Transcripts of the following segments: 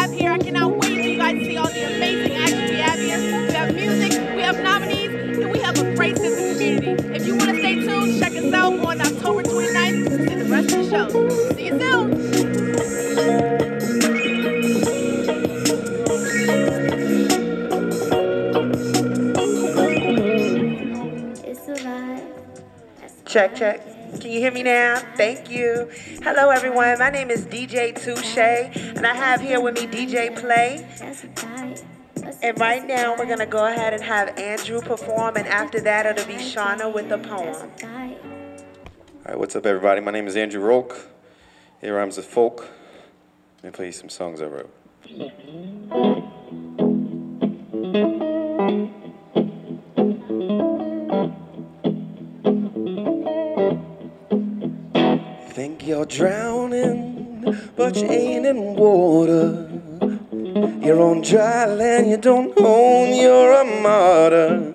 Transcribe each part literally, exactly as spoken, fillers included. live here. I cannot wait for you guys to see all the amazing actors we have here. We have music, we have nominees, and we have a great sense of community. If you want to stay tuned, check us out on October twenty-ninth to see the rest of the show. See you soon. Check, check. Can you hear me now? Thank you. Hello, everyone. My name is D J Touche, and I have here with me D J Play. And right now, we're going to go ahead and have Andrew perform, and after that, it'll be Shawna with a poem. All right, what's up, everybody? My name is Andrew Rohlk. It rhymes with folk. And play some songs I wrote. Think you're drowning, but you ain't in water. You're on dry land, you don't own your armada.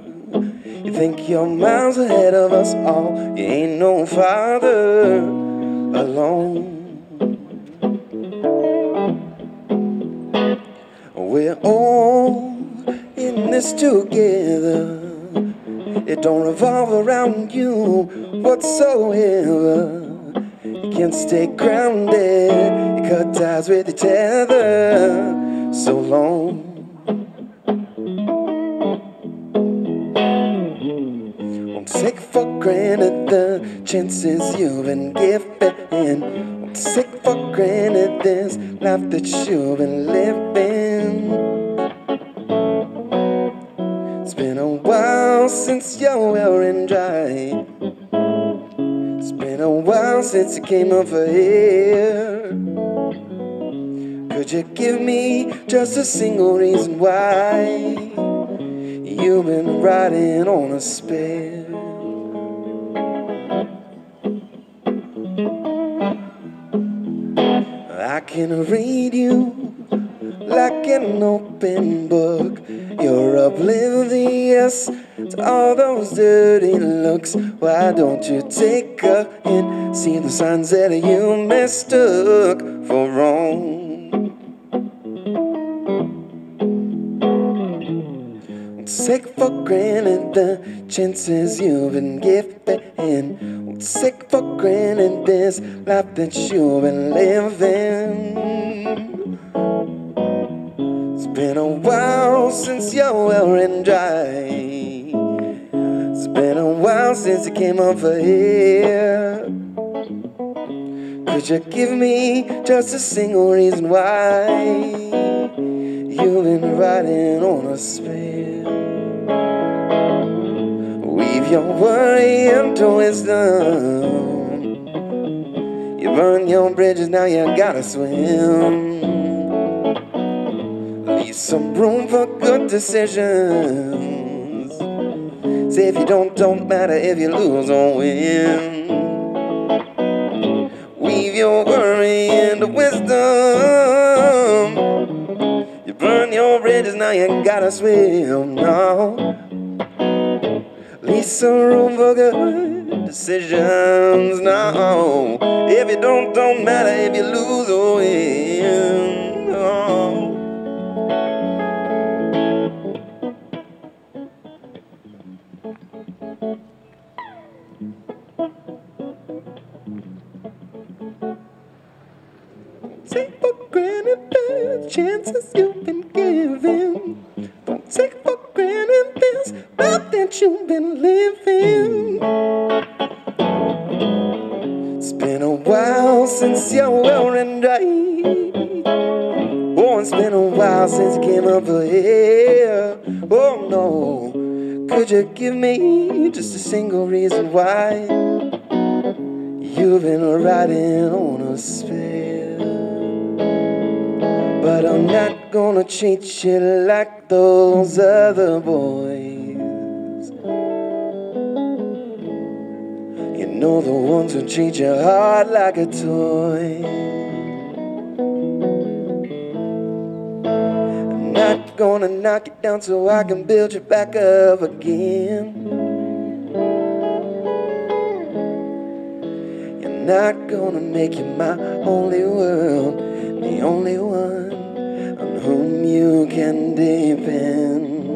You think you're miles ahead of us all, you ain't no farther alone. We're all in this together. It don't revolve around you whatsoever. You can't stay grounded, you cut ties with each other so long. Don't take for granted the chances you've been given. Don't take for granted this life that you've been living. It's been a while since you're wearing dry. It's been a while since you came over here. Could you give me just a single reason why you've been riding on a spare? I can read you like an open book. You're oblivious to all those dirty looks. Why don't you take a hint? See the signs that you mistook for wrong. Take for granted the chances you've been given. Take for granted this life that you've been living. It's been a while since you're wearing dry. It's been a while since you came over here. Could you give me just a single reason why you've been riding on a spare? Weave your worry into wisdom. You burn your bridges, now you gotta swim. Leave some room for good decisions. Say if you don't, don't matter if you lose or win. Weave your worry into wisdom. You burn your bridges, now you gotta swim now. Leave some room for good decisions now. If you don't, don't matter if you lose or win. Oh. Take for granted the chances you've been given. Don't take for granted this life that you've been living. It's been a while since you're wearing dry. Oh, it's been a while since you came over here. Oh no, could you give me just a single reason why you've been riding on a spare? But I'm not gonna treat you like those other boys. You know the ones who treat your heart like a toy. I'm not gonna knock you down so I can build you back up again. Not gonna make you my only world, the only one. and deep in.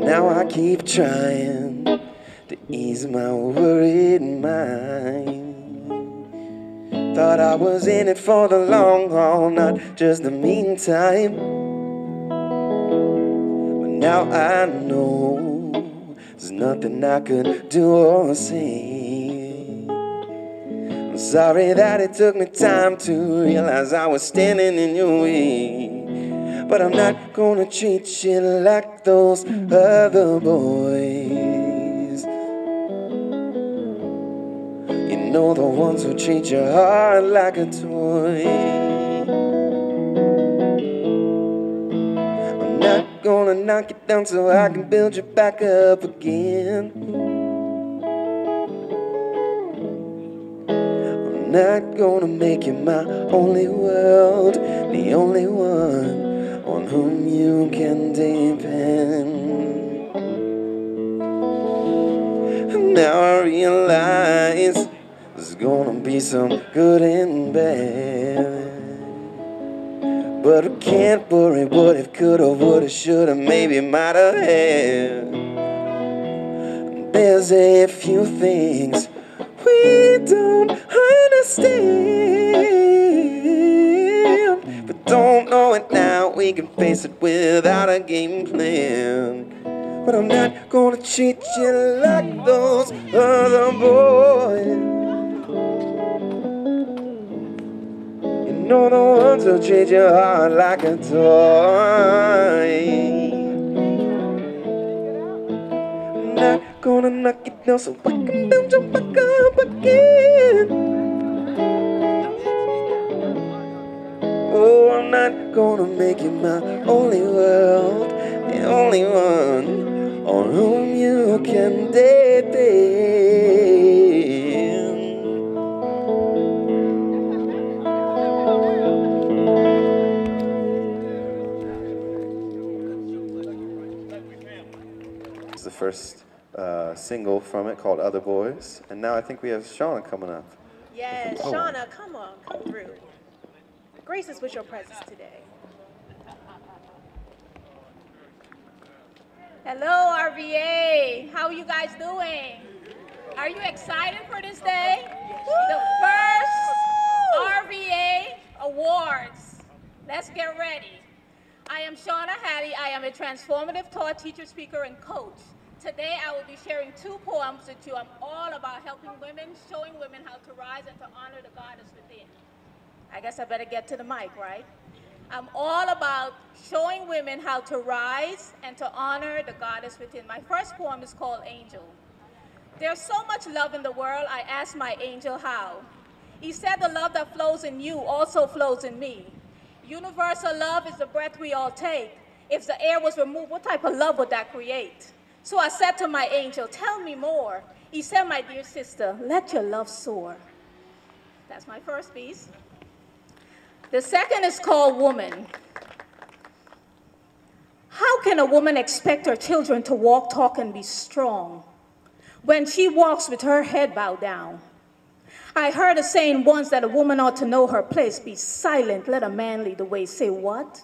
Now I keep trying to ease my worried mind. Thought I was in it for the long haul, not just the meantime. But now I know there's nothing I could do or say. I'm sorry that it took me time to realize I was standing in your way. But I'm not gonna treat you like those other boys. Know the ones who treat your heart like a toy. I'm not gonna knock you down so I can build you back up again. I'm not gonna make you my only world, the only one on whom you can depend. And now I realize there's gonna be some good and bad, but I can't worry what if, coulda, woulda, shoulda, maybe, mighta have. There's a few things we don't understand, but don't know it now, we can face it without a game plan. But I'm not gonna treat you like those other boys. Know the ones who treat your heart like a toy. I'm not gonna knock it down so I can build you back up again. Oh, I'm not gonna make you my only world, the only one on whom you can depend. The first uh, single from it called Other Boys, and now I think we have Shawna coming up. Yes, oh. Shawna, come on, come through. Grace us with your presence today. Hello, R V A. How are you guys doing? Are you excited for this day? The first R V A Awards. Let's get ready. I am Shawna Halley. I am a transformative thought teacher, speaker, and coach. Today I will be sharing two poems with you. I'm all about helping women, showing women how to rise and to honor the goddess within. I guess I better get to the mic, right? I'm all about showing women how to rise and to honor the goddess within. My first poem is called Angel. There's so much love in the world, I asked my angel how. He said the love that flows in you also flows in me. Universal love is the breath we all take. If the air was removed, what type of love would that create? So I said to my angel, tell me more. He said, my dear sister, let your love soar. That's my first piece. The second is called Woman. How can a woman expect her children to walk, talk, and be strong when she walks with her head bowed down? I heard a saying once that a woman ought to know her place, be silent, let a man lead the way. Say what?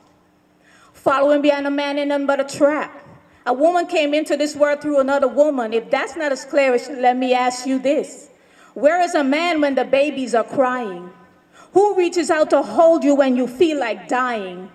Following behind a man ain't nothing but a trap. A woman came into this world through another woman. If that's not as clear, let me ask you this. Where is a man when the babies are crying? Who reaches out to hold you when you feel like dying?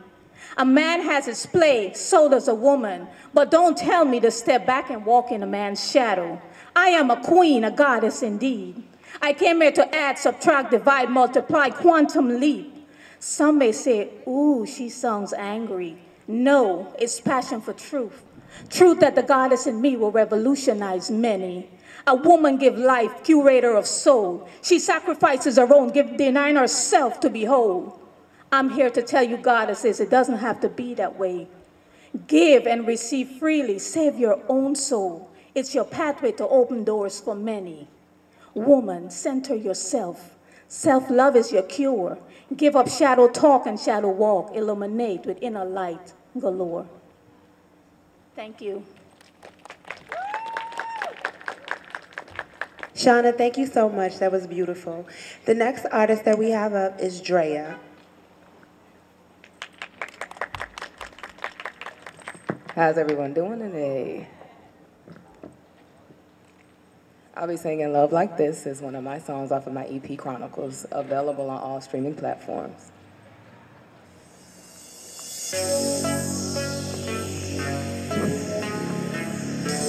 A man has his play, so does a woman. But don't tell me to step back and walk in a man's shadow. I am a queen, a goddess indeed. I came here to add, subtract, divide, multiply, quantum leap. Some may say, ooh, she sounds angry. No, it's passion for truth. Truth that the goddess in me will revolutionize many. A woman gives life, curator of soul. She sacrifices her own, give, denying herself to be whole. I'm here to tell you, goddesses, it doesn't have to be that way. Give and receive freely, save your own soul. It's your pathway to open doors for many. Woman, center yourself. Self-love is your cure. Give up shadow talk and shadow walk. Illuminate with inner light galore. Thank you. Shawna, thank you so much. That was beautiful. The next artist that we have up is Drea. How's everyone doing today? I'll be singing Love Like This is one of my songs off of my E P Chronicles, available on all streaming platforms.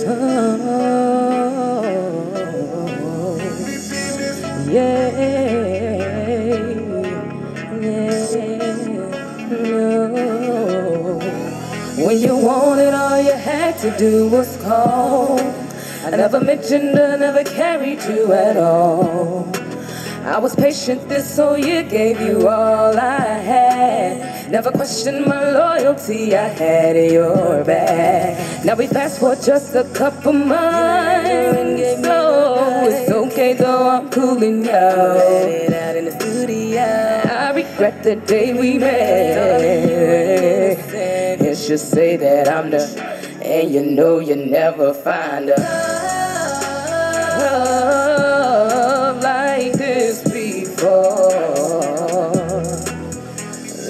Oh, yeah, yeah, no. When you wanted, all you had to do was call. I never mentioned, I never carried you at all. I was patient this whole year, gave you all I had. Never questioned my loyalty, I had your back. Now we fast forward just a couple months. So it's okay though, I'm cooling you out in the studio. I regret the day we met. It should say that I'm the, and you know you never find a love like this before.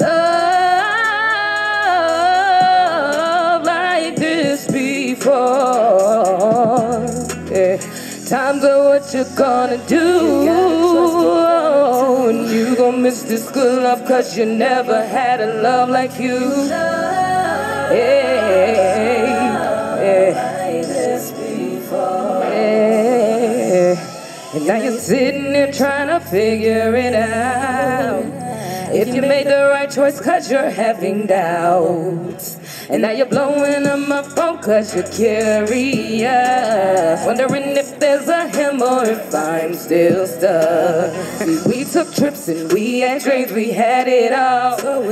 Love like this before. Yeah. Times are what you're gonna do. Oh, and you gon' miss this good love, cause you never had a love like you. Yeah. And now you're sitting there trying to figure it out. If you made the right choice, cause you're having doubts. And now you're blowing up my phone, cause you're curious, wondering if there's a him or if I'm still stuck. See, we took trips and we had dreams, we had it all. And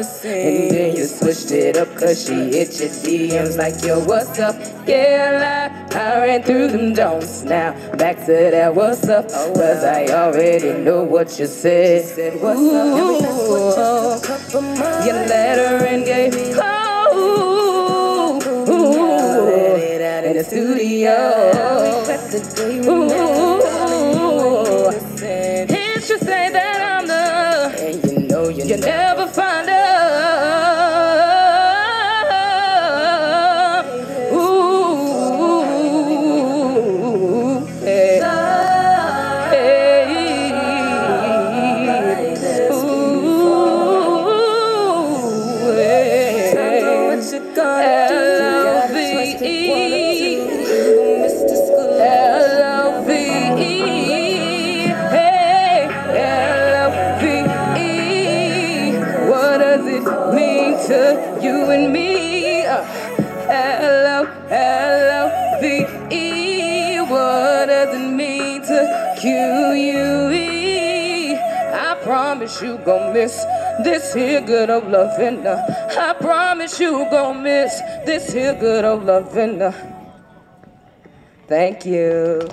then you switched it up, cause she hit your D Ms like, yo, what's up? Yeah, I, I ran through them don'ts. Now back to that what's up, cause I already know what you said. She said what's up, that's what you let her and gave me in the studio. Can't you say that I'm the, and you know you, you never, never find love. Ooh, hey. Hey. Ooh, hey. L V E. To you and me, L O L O V E. What does it mean to Q U E? I promise you gon' miss this here good of lovin'. I promise you gon' miss this here good of lovin'. Thank you.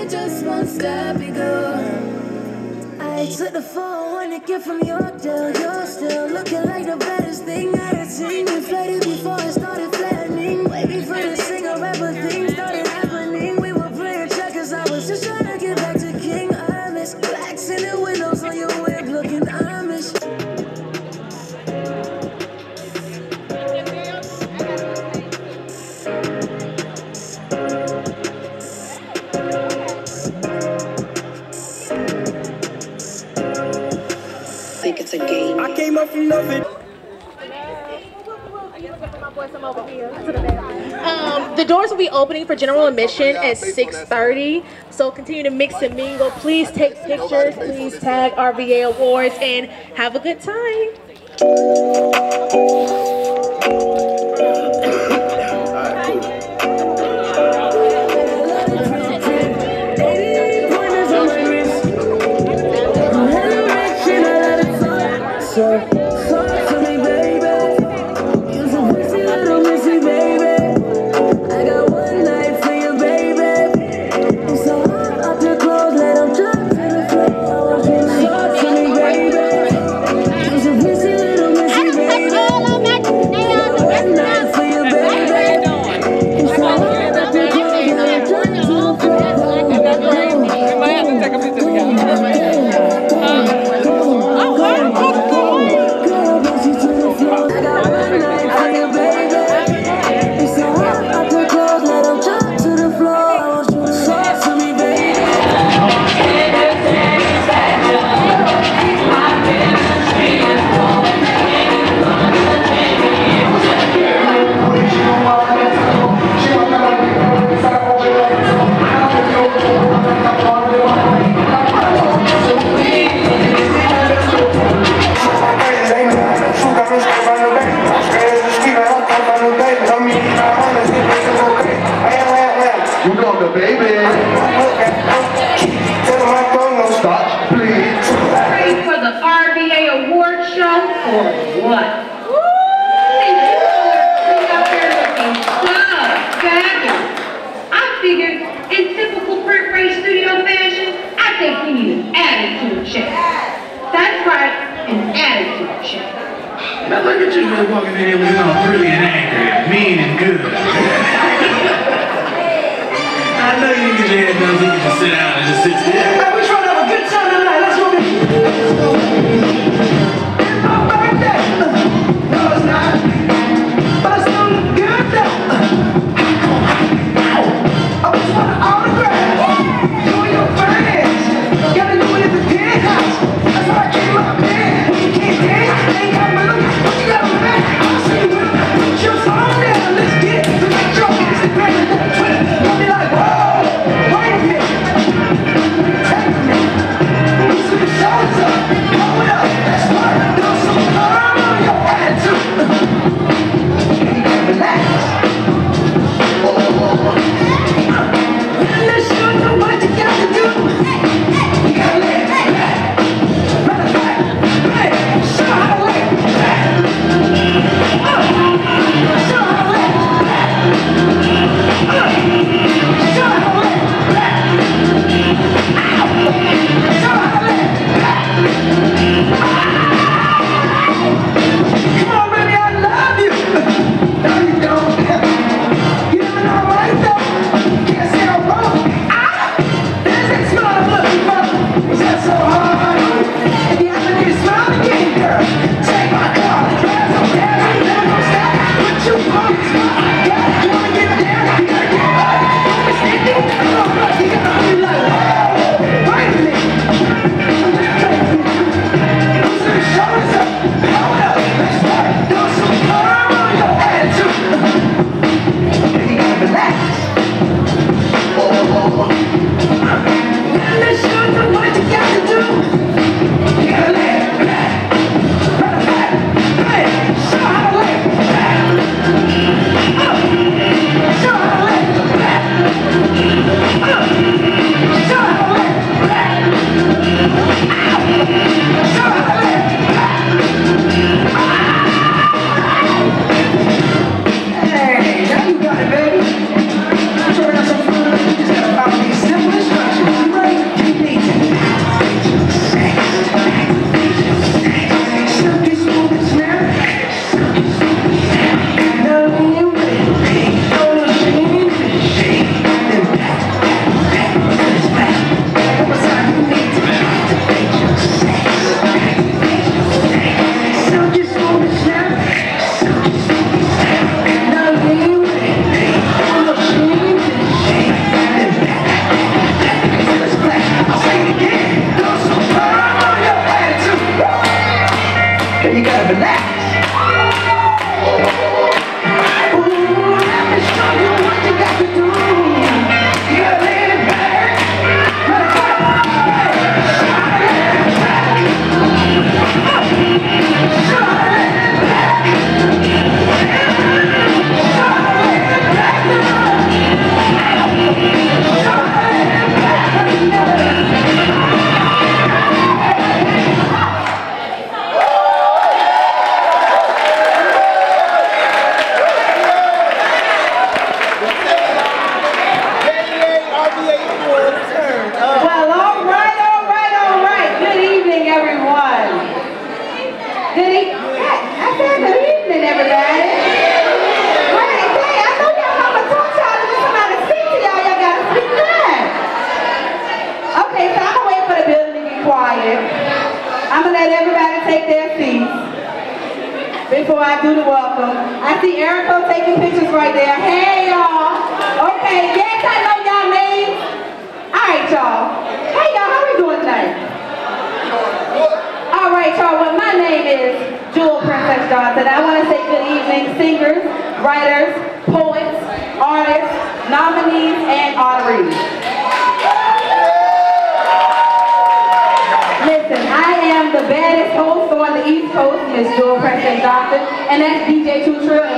It just won't stop, it go. I took the phone when it came from your door. You're still looking like the baddest thing I had seen. You faded before it started flattening. Waiting for the singer, rapper thing started happening. We were playing checkers, I was just trying to get back to King Amish. Blacks in the windows on your web looking Amish. It's a game. I came up from nothing. Um, the doors will be opening for general admission at six thirty. So continue to mix and mingle. Please take pictures. Please tag R V A Awards and have a good time. Talk to me, baby. You're so missy, little missy, baby. I got one night for you, baby. I'm so hot off your clothes, let them drop to the floor. Talk to me, baby. You're so missy, little missy, baby. Yo, baby. Stop, please. Ready for the R V A Award show for what? Thank you for being out there looking so fabulous. I figured in typical Print Ray Studio fashion, I think we need an attitude check. That's right, an attitude check. Now look at you walking in here with all pretty and angry and mean and good. I know you can get your head down so you can just sit down and just sit still. Hey, we're trying to have a good time tonight. Let's go. It's my birthday. No, it's not. But it's still a good day. I just want an autograph. You and your friends. Gotta do it at the penthouse. That's how I came up, man. You can't dance, you ain't got rhythm. But you got a man. I'll see you with them. Put your song down. Let's get to the intro. It's the grand. I'll be like, whoa. And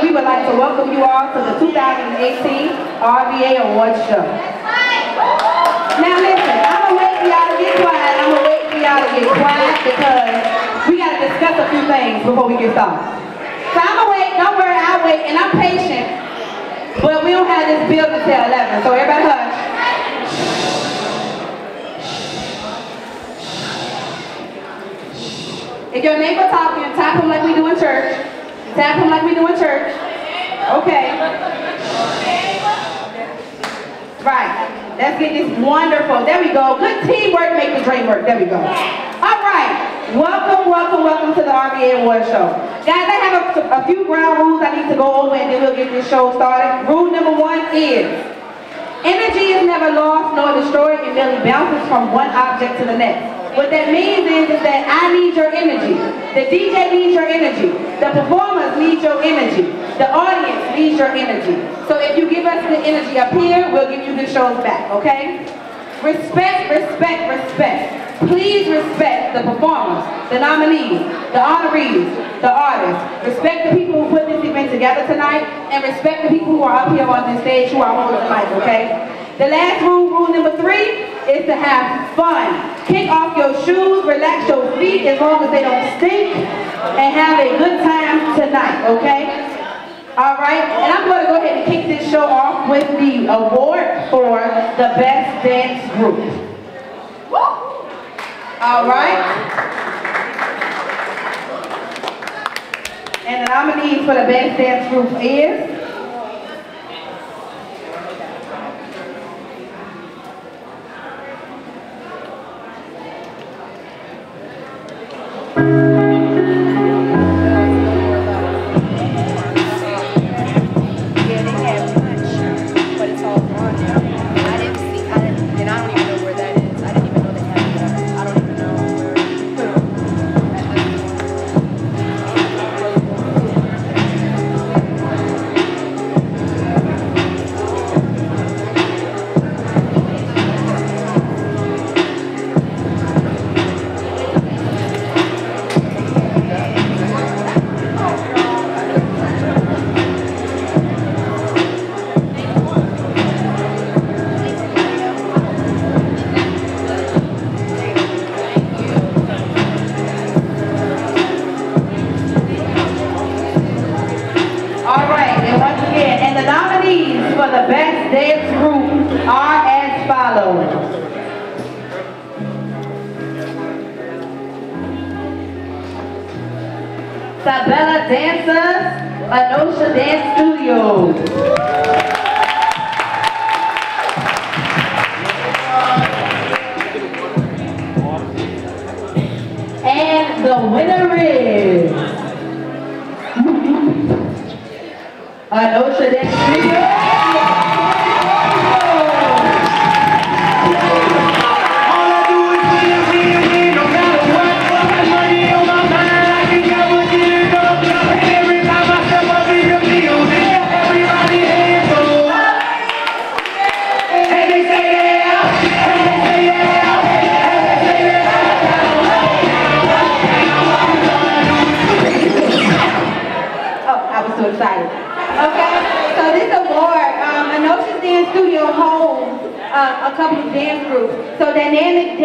we would like to welcome you all to the twenty eighteen R V A Awards show. Now listen, I'm gonna wait for y'all to get quiet. I'm gonna wait for y'all to get quiet because we gotta discuss a few things before we get started. So I'm gonna wait, don't worry, I'll wait, and I'm patient. But we don't have this bill until eleven, so everybody hush. If your neighbor talking, tap him like we do in church. Tap him like we do in church. Okay. Right. Let's get this wonderful. There we go. Good teamwork make the dream work. There we go. All right. Welcome, welcome, welcome to the R V A Awards show. Guys, I have a, a few ground rules I need to go over and then we'll get this show started. Rule number one is energy is never lost nor destroyed. It merely bounces from one object to the next. What that means is, is that I need your energy. The D J needs your energy. The performers need your energy. The audience needs your energy. So if you give us the energy up here, we'll give you the shows back, okay? Respect, respect, respect. Please respect the performers, the nominees, the honorees, the artists. Respect the people who put this event together tonight, and respect the people who are up here on this stage who are holding the mic, okay? The last rule, rule number three, is to have fun. Kick off your shoes, relax your feet as long as they don't stink, and have a good time tonight, okay? All right, and I'm gonna go ahead and kick this show off with the award for the best dance group. Woo! All right. And the nominees for the best dance group is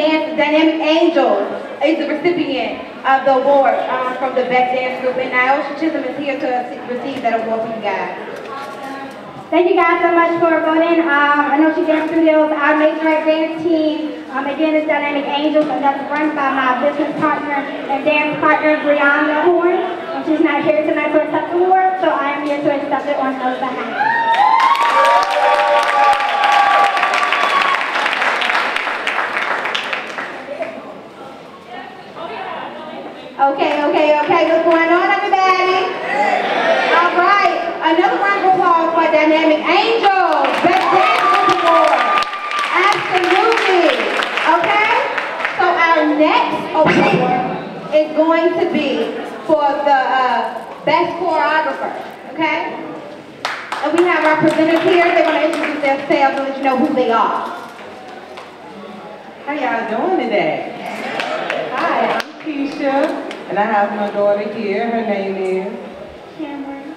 Dynamic Angels is the recipient of the award um, from the Best Dance Group, and Niosha Chisholm is here to receive that award from you guys. Thank you guys so much for voting. Um, Niosha Dance Studios, our major dance team. Um, again, it's Dynamic Angels, and that's run by my business partner and dance partner, Brianna Horn. Um, she's not here tonight to accept the award, so I am here to accept it on her behalf. Okay, okay, okay, what's going on, everybody? Yeah. All right, another round of applause for Dynamic Angels, Best Dance Group Award. Absolutely, okay? So our next award is going to be for the uh, Best Choreographer, okay? And we have our presenters here. They're going to introduce themselves and let you know who they are. How y'all doing today? Hi, I'm Keisha. And I have my daughter here. Her name is Cameron.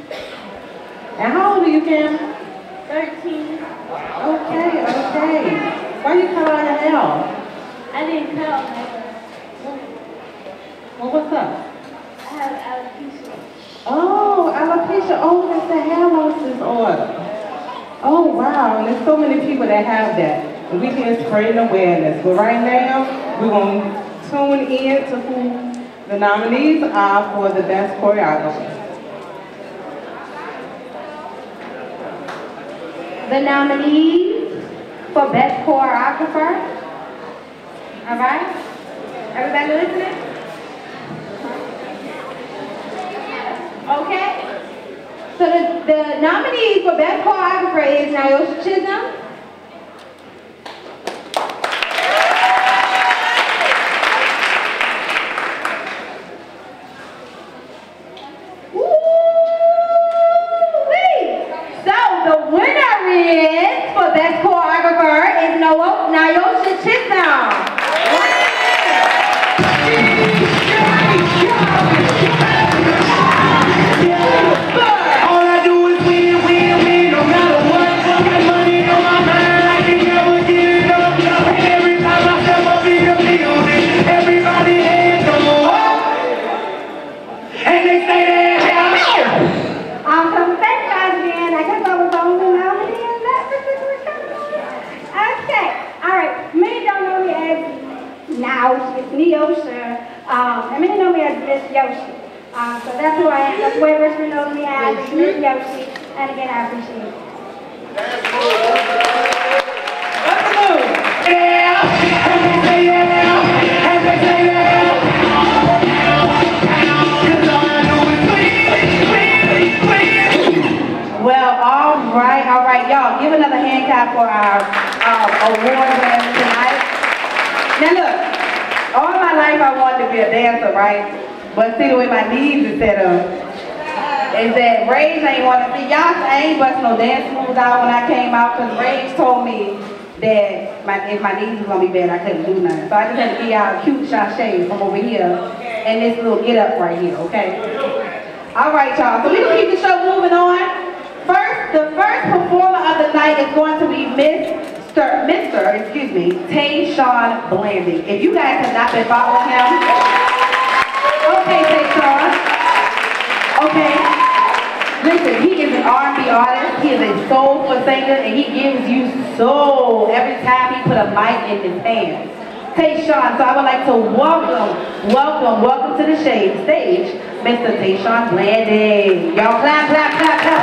And how old are you, Cameron? thirteen. Okay, okay. Why are you cutting out your hair off? I didn't cut out my hair. Well, what's up? I have alopecia. Oh, alopecia. Oh, that's the hair loss disorder. Oh, wow. There's so many people that have that. We can spread awareness. But right now, we're going to tune in to who the nominees are for the best choreographer. The nominees for best choreographer. All right? Everybody listening? Okay. So the, the nominees for best choreographer is Niosha Chisholm, from over here and this little get up right here, okay? All right, y'all, so we're going to keep the show moving on. First, the first performer of the night is going to be Mister, Mister, excuse me, Tayshawn Blanding. If you guys have not been following him, okay, Tayshawn, okay, listen, he is an R and B artist, he is a soulful singer, and he gives you soul every time he put a mic in his hands. Tayshawn, so I would like to welcome, welcome, welcome to the shade stage, Mister Tayshawn Blanding. Y'all clap, clap, clap, clap, clap.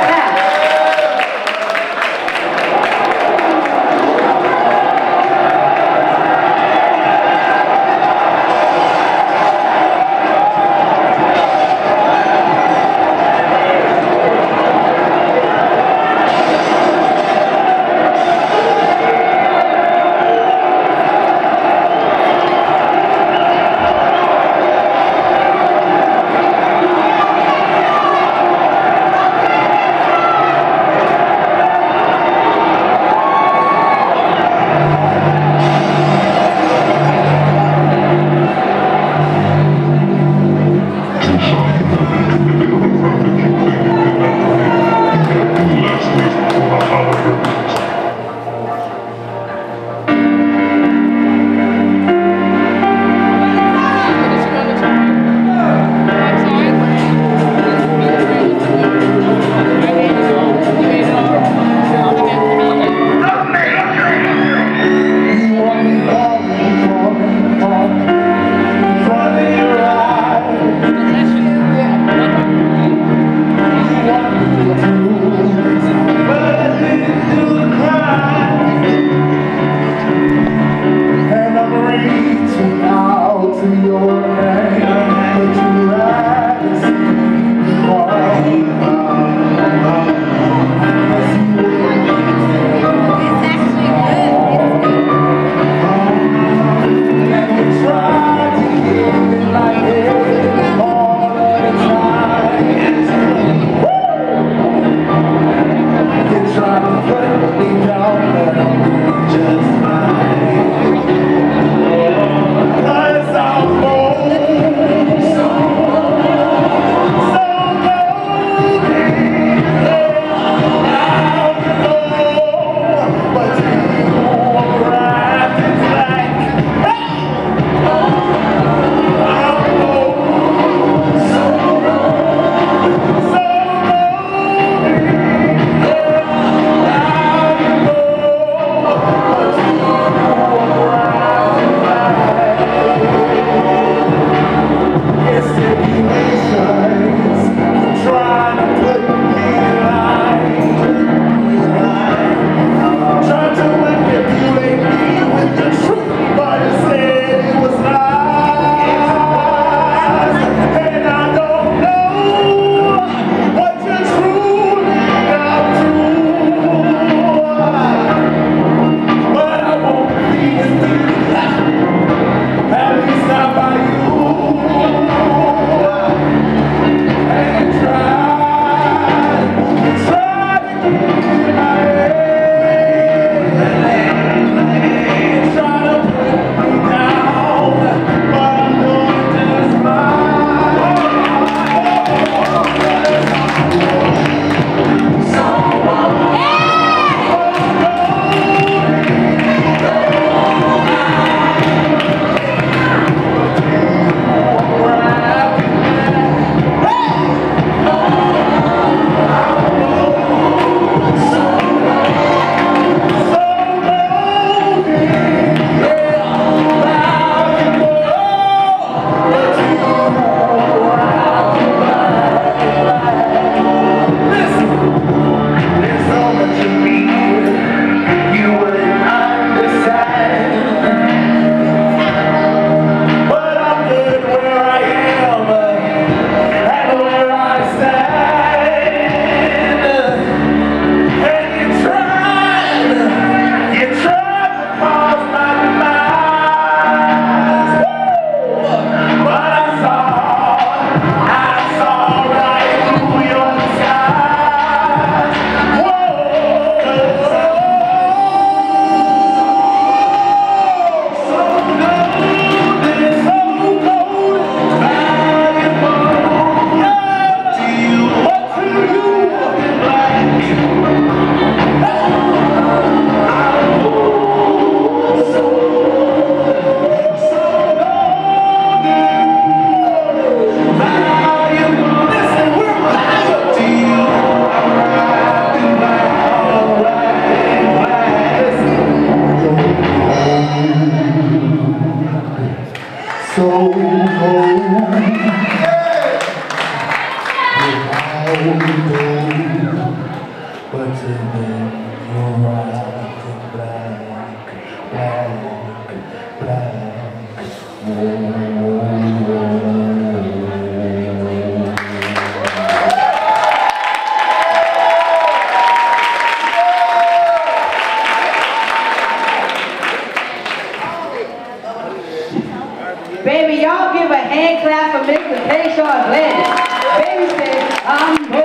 hand clap for Mister Tayshawn Blanding. Baby says, I'm home.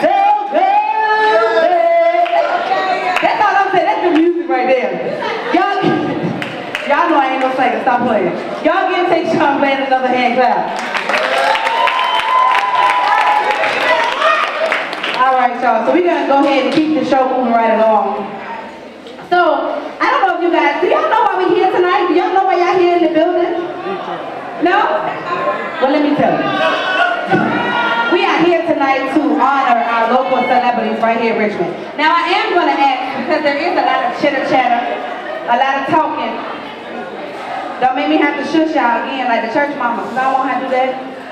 So glad. That's all I'm saying. That's the music right there. Y'all, y'all know I ain't no singer. Stop playing. Y'all give Tayshawn Blanding another hand clap. Alright y'all, so we're going to go ahead and keep the show moving right along. So, I don't know if you guys, do y'all know why we're here tonight? Do y'all know why y'all here in the building? No? Well, let me tell you. We are here tonight to honor our local celebrities right here in Richmond. Now I am going to ask, because there is a lot of chitter chatter, a lot of talking. Don't make me have to shush y'all again like the church mama, because I don't want to do that.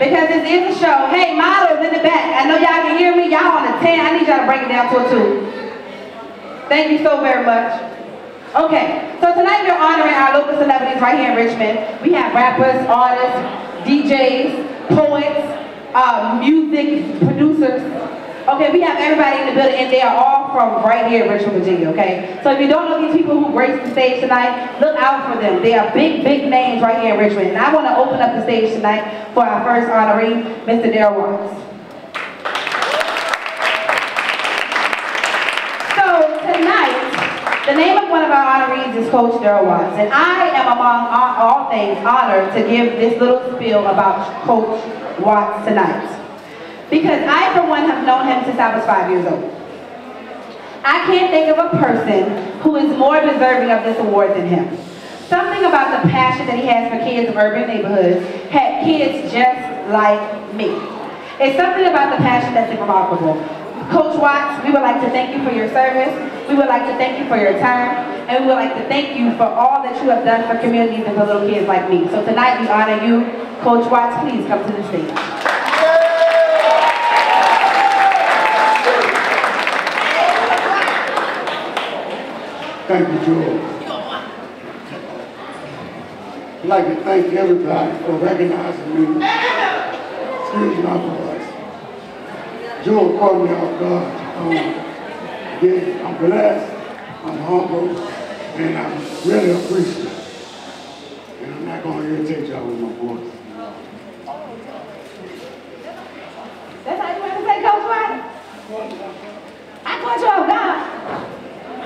Because this is a show. Hey, models in the back. I know y'all can hear me. Y'all on a ten. I need y'all to break it down to a two. Thank you so very much. Okay, so tonight we're honoring our local celebrities right here in Richmond. We have rappers, artists, D Js, poets, uh, music producers. Okay, we have everybody in the building, and they are all from right here in Richmond, Virginia, okay? So if you don't know these people who grace the stage tonight, look out for them. They are big, big names right here in Richmond. And I want to open up the stage tonight for our first honoree, Mister Daryl Watts. So tonight, the name of one of our honorees is Coach Daryl Watts. And I am, among all, all things, honored to give this little spiel about Coach Watts tonight. Because I, for one, have known him since I was five years old. I can't think of a person who is more deserving of this award than him. Something about the passion that he has for kids of urban neighborhoods had kids just like me. It's something about the passion that's remarkable. Coach Watts, we would like to thank you for your service. We would like to thank you for your time. And we would like to thank you for all that you have done for communities and for little kids like me. So tonight we honor you. Coach Watts, please come to the stage. Thank you, Joel. I'd like to thank everybody for recognizing me. Excuse my voice. Joel called me off guard. Um, yeah, I'm blessed, I'm humble, and I'm really appreciative. And I'm not going to irritate y'all with my voice. That's how you want to say, Coach White? I caught you off guard.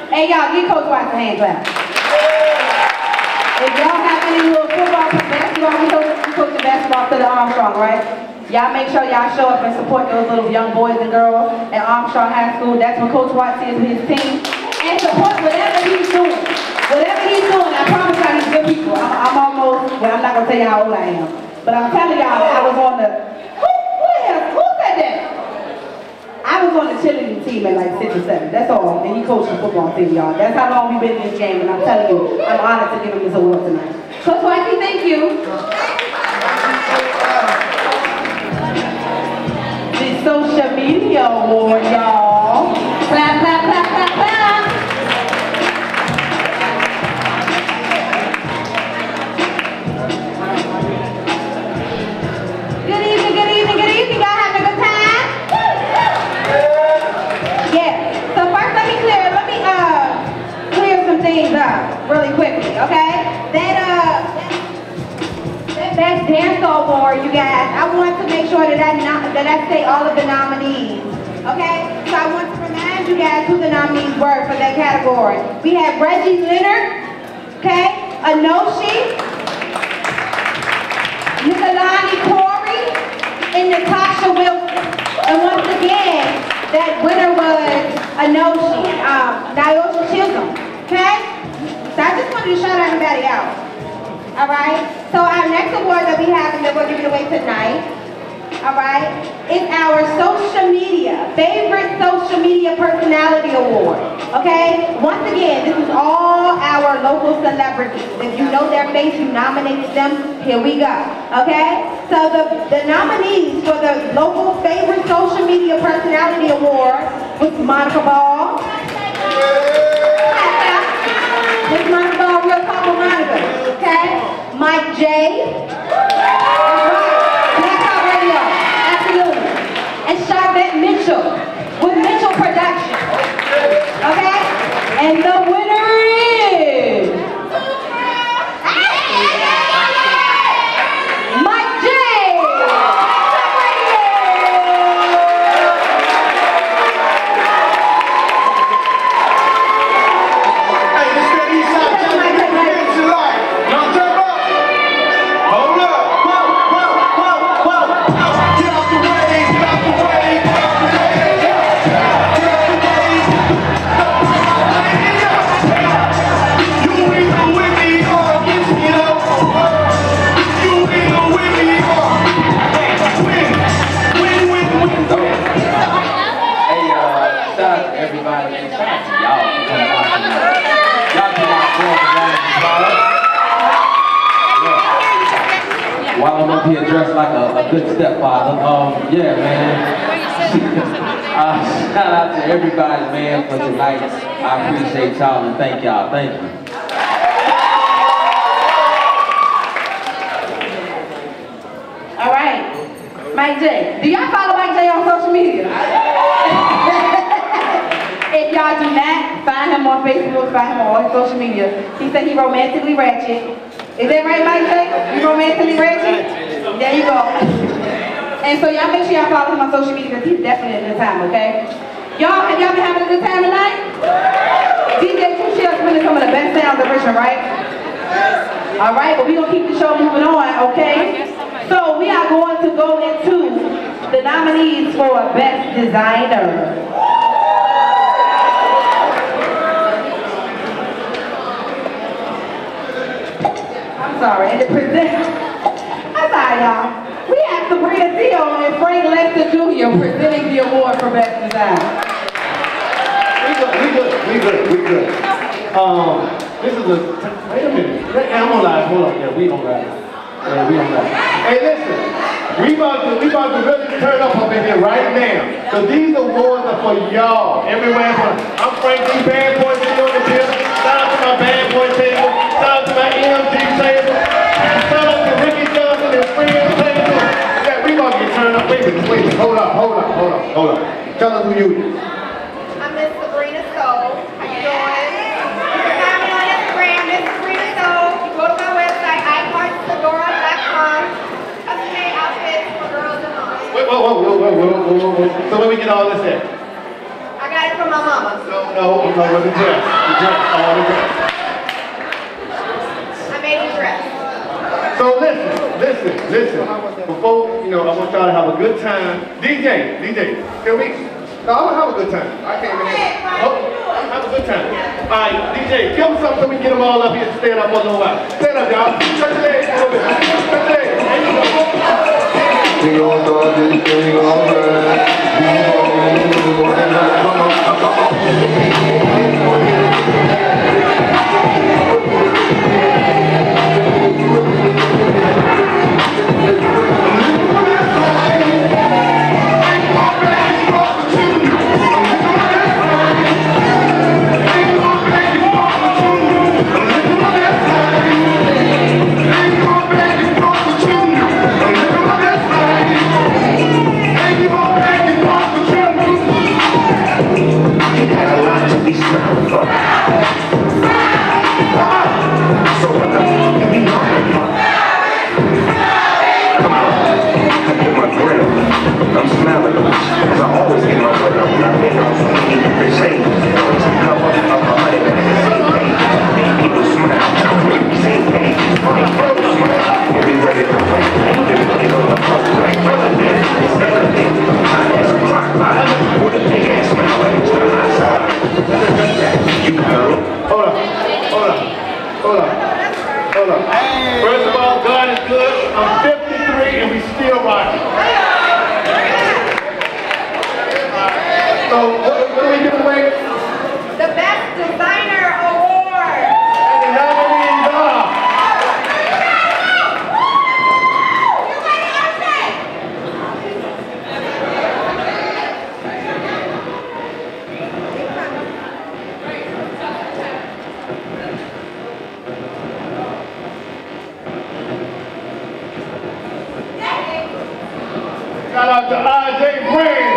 Hey y'all, give Coach Watts a hand clap. If y'all have any little football, basketball, we coach the basketball to the Armstrong, right? Y'all make sure y'all show up and support those little young boys and girls at Armstrong High School. That's what Coach Watts is with his team. And support whatever he's doing. Whatever he's doing, I promise y'all he's good people. I'm, I'm almost, well, I'm not going to tell you how old I am. But I'm telling y'all, I was on the, who, who the hell, who said that? I was on the cheerleading team at like six or seven. That's all. And he coached the football team, y'all. That's how long we've been in this game. And I'm telling you, I'm honored to give him this award tonight. Coach Whitey, thank you. The Social Media Award, y'all. Clap, clap, clap, clap, clap. Good evening, good evening, good evening. Y'all having a good time? Things up really quickly, okay? That uh, that, that dance award, you guys. I want to make sure that I not, that I say all of the nominees, okay? So I want to remind you guys who the nominees were for that category. We had Reggie Leonard, okay? Anoshi, Nicolani Corey, and Natasha Wilson. And once again, that winner was Anoshi, um, Niosha Chisholm. Okay? So I just wanted to shout everybody out. Alright? So our next award that we have and that we're giving away tonight, alright, is our social media, favorite social media personality award. Okay? Once again, this is all our local celebrities. If you know their face, you nominated them, here we go. Okay? So the, the nominees for the local favorite social media personality award was Monica Ball. Miss Monica Ball, real Papa Monica, okay? Mike J. Blackout Radio, absolutely. And Charvette Mitchell with Mitchell Productions, okay? And the winner is... a good stepfather. Um, yeah, man. Uh, shout out to everybody, man, for tonight. I appreciate y'all and thank y'all. Thank you. All right. Mike J. Do y'all follow Mike J on social media? If y'all do not, find him on Facebook, find him on social media. He said he romantically ratchet. Is that right, Mike J? You romantically ratchet? There you go. And so y'all make sure y'all follow him on social media because he's definitely in the time, okay? Y'all, have y'all been having a good time tonight? D J Touche is really some of the best sounds of Richmond, right? All right, but we're going to keep the show moving on, okay? So we are going to go into the nominees for Best Designer. I'm sorry, and the present. I'm sorry, y'all. We have Sabrina Stone and Frank Lester Junior presenting the award for Best Design. We good, we good, we good, we good. Um, this is a, wait a minute. I'm on live, hold on. Yeah, we on live. Yeah, we on live. Hey, listen, we about to, we about to really turn up up in here right now. So these awards are for y'all. Everywhere from, I'm Frank D. Bad Boy Stone is here. Shout out to my Bad Boy table. Shout out to my E M G table. Shout out to Ricky Johnson and friends. Turn up, wait, wait, wait, hold up, hold up, hold up, hold up. Tell us who you is. I'm Miss Sabrina Stone. How you doing? You can find me on Instagram, Miss Sabrina Stone. You go to my website, i parts fedora dot com. Custom-made outfits for girls and moms. Wait, whoa, whoa, whoa, whoa, whoa, whoa. So where we get all this at? I got it from my mama. No, no, no, with the dress. The dress, all the dress. I made the dress. So listen. Listen, listen, before, you know, I want y'all to have a good time. D J, D J, can we? No, I want to have a good time. I can't even hear. Oh, have a good time. All right, D J, give them something so we can get them all up here and stand up on the line. Stand up, y'all. Touch your legs a little bit. Touch your legs. We gon' start this thing all right. We gon' move on and on. Come on, come on. Shout out to R J Brand.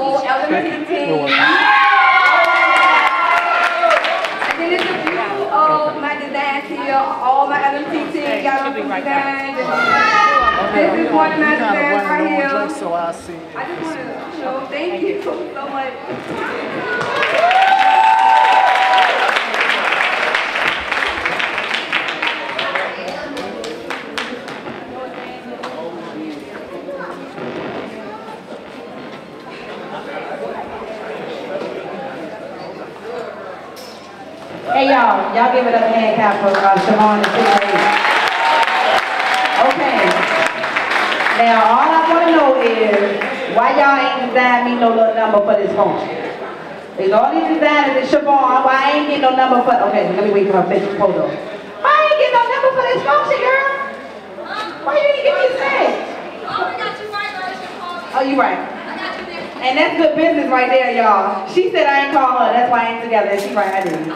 whole elementary team. And then it's a few of my designs here. All my elementary team got on some designs. This is one of my designs right here. I just want to show, thank you so much. Hey y'all, y'all give it up, hand clap for uh, Siobhan and Tiffany. Okay. Now all I want to know is why y'all ain't designed me no little number for this phone. It's all these designers, it's Siobhan, why I ain't get no number for? Okay, let me wait for my picture photo. Why I ain't get no number for this phone, girl? Why you didn't give me a set? Oh, we got you right, Siobhan. Oh, you right. I got you there. And that's good business right there, y'all. She said I ain't call her, that's why I ain't together. She right, I didn't.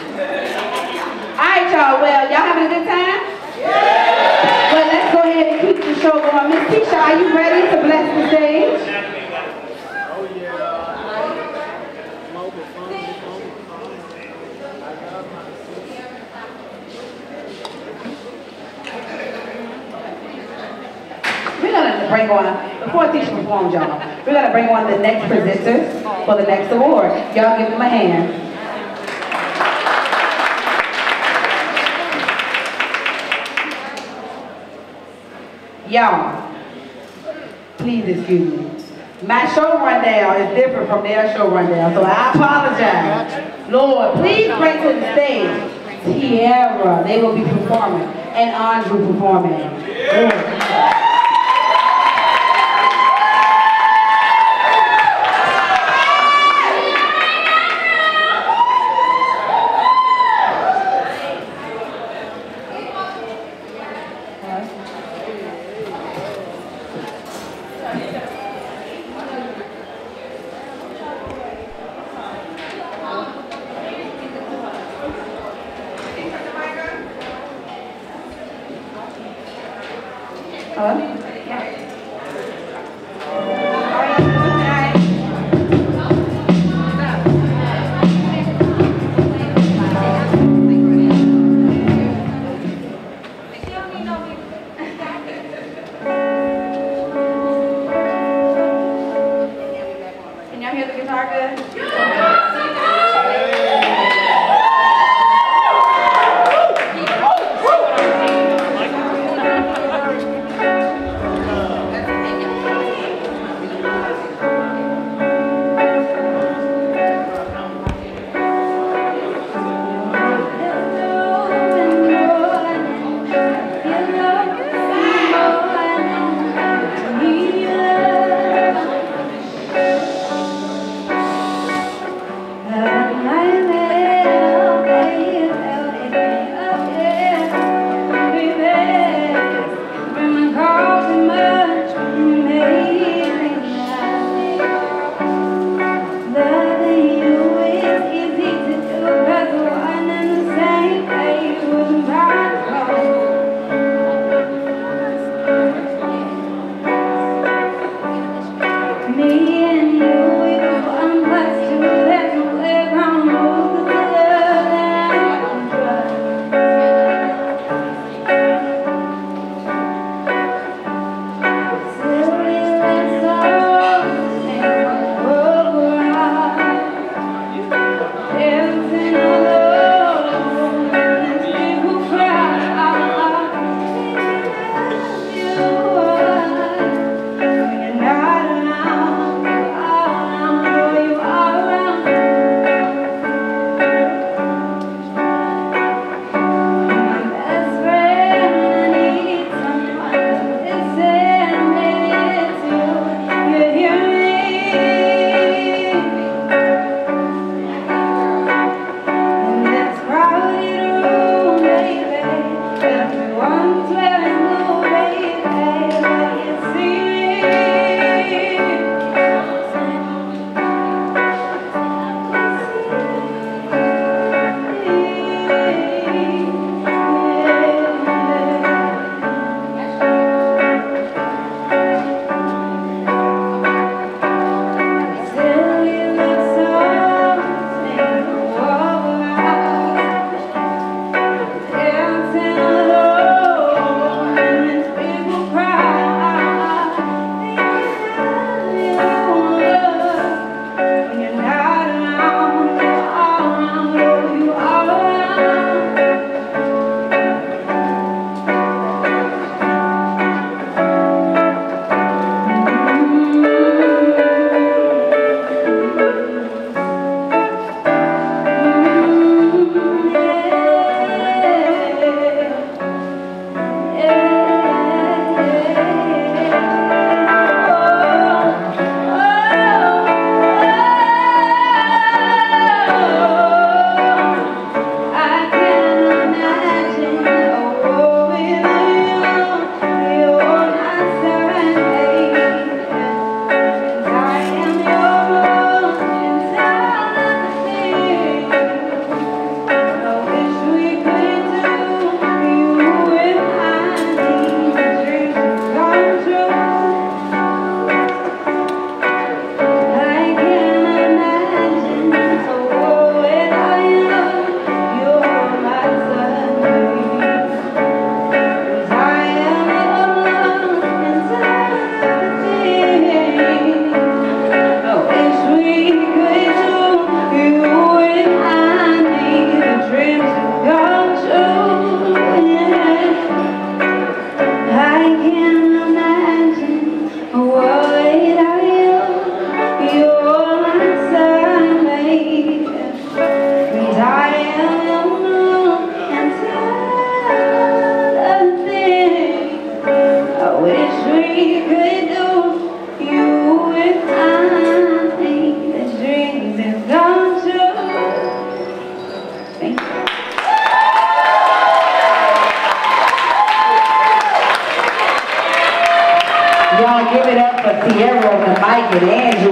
Alright y'all, well, y'all having a good time? Yeah! Well, let's go ahead and keep the show going. Miss Tisha, are you ready to bless the stage? Oh yeah. We're gonna bring on, before Tisha performs y'all, we're gonna bring on the next presenters for the next award. Y'all give them a hand. Y'all, please excuse me. My show rundown is different from their show rundown, so I apologize. Lord, please bring to the stage Tiara. They will be performing, and Andrew performing. Yeah. I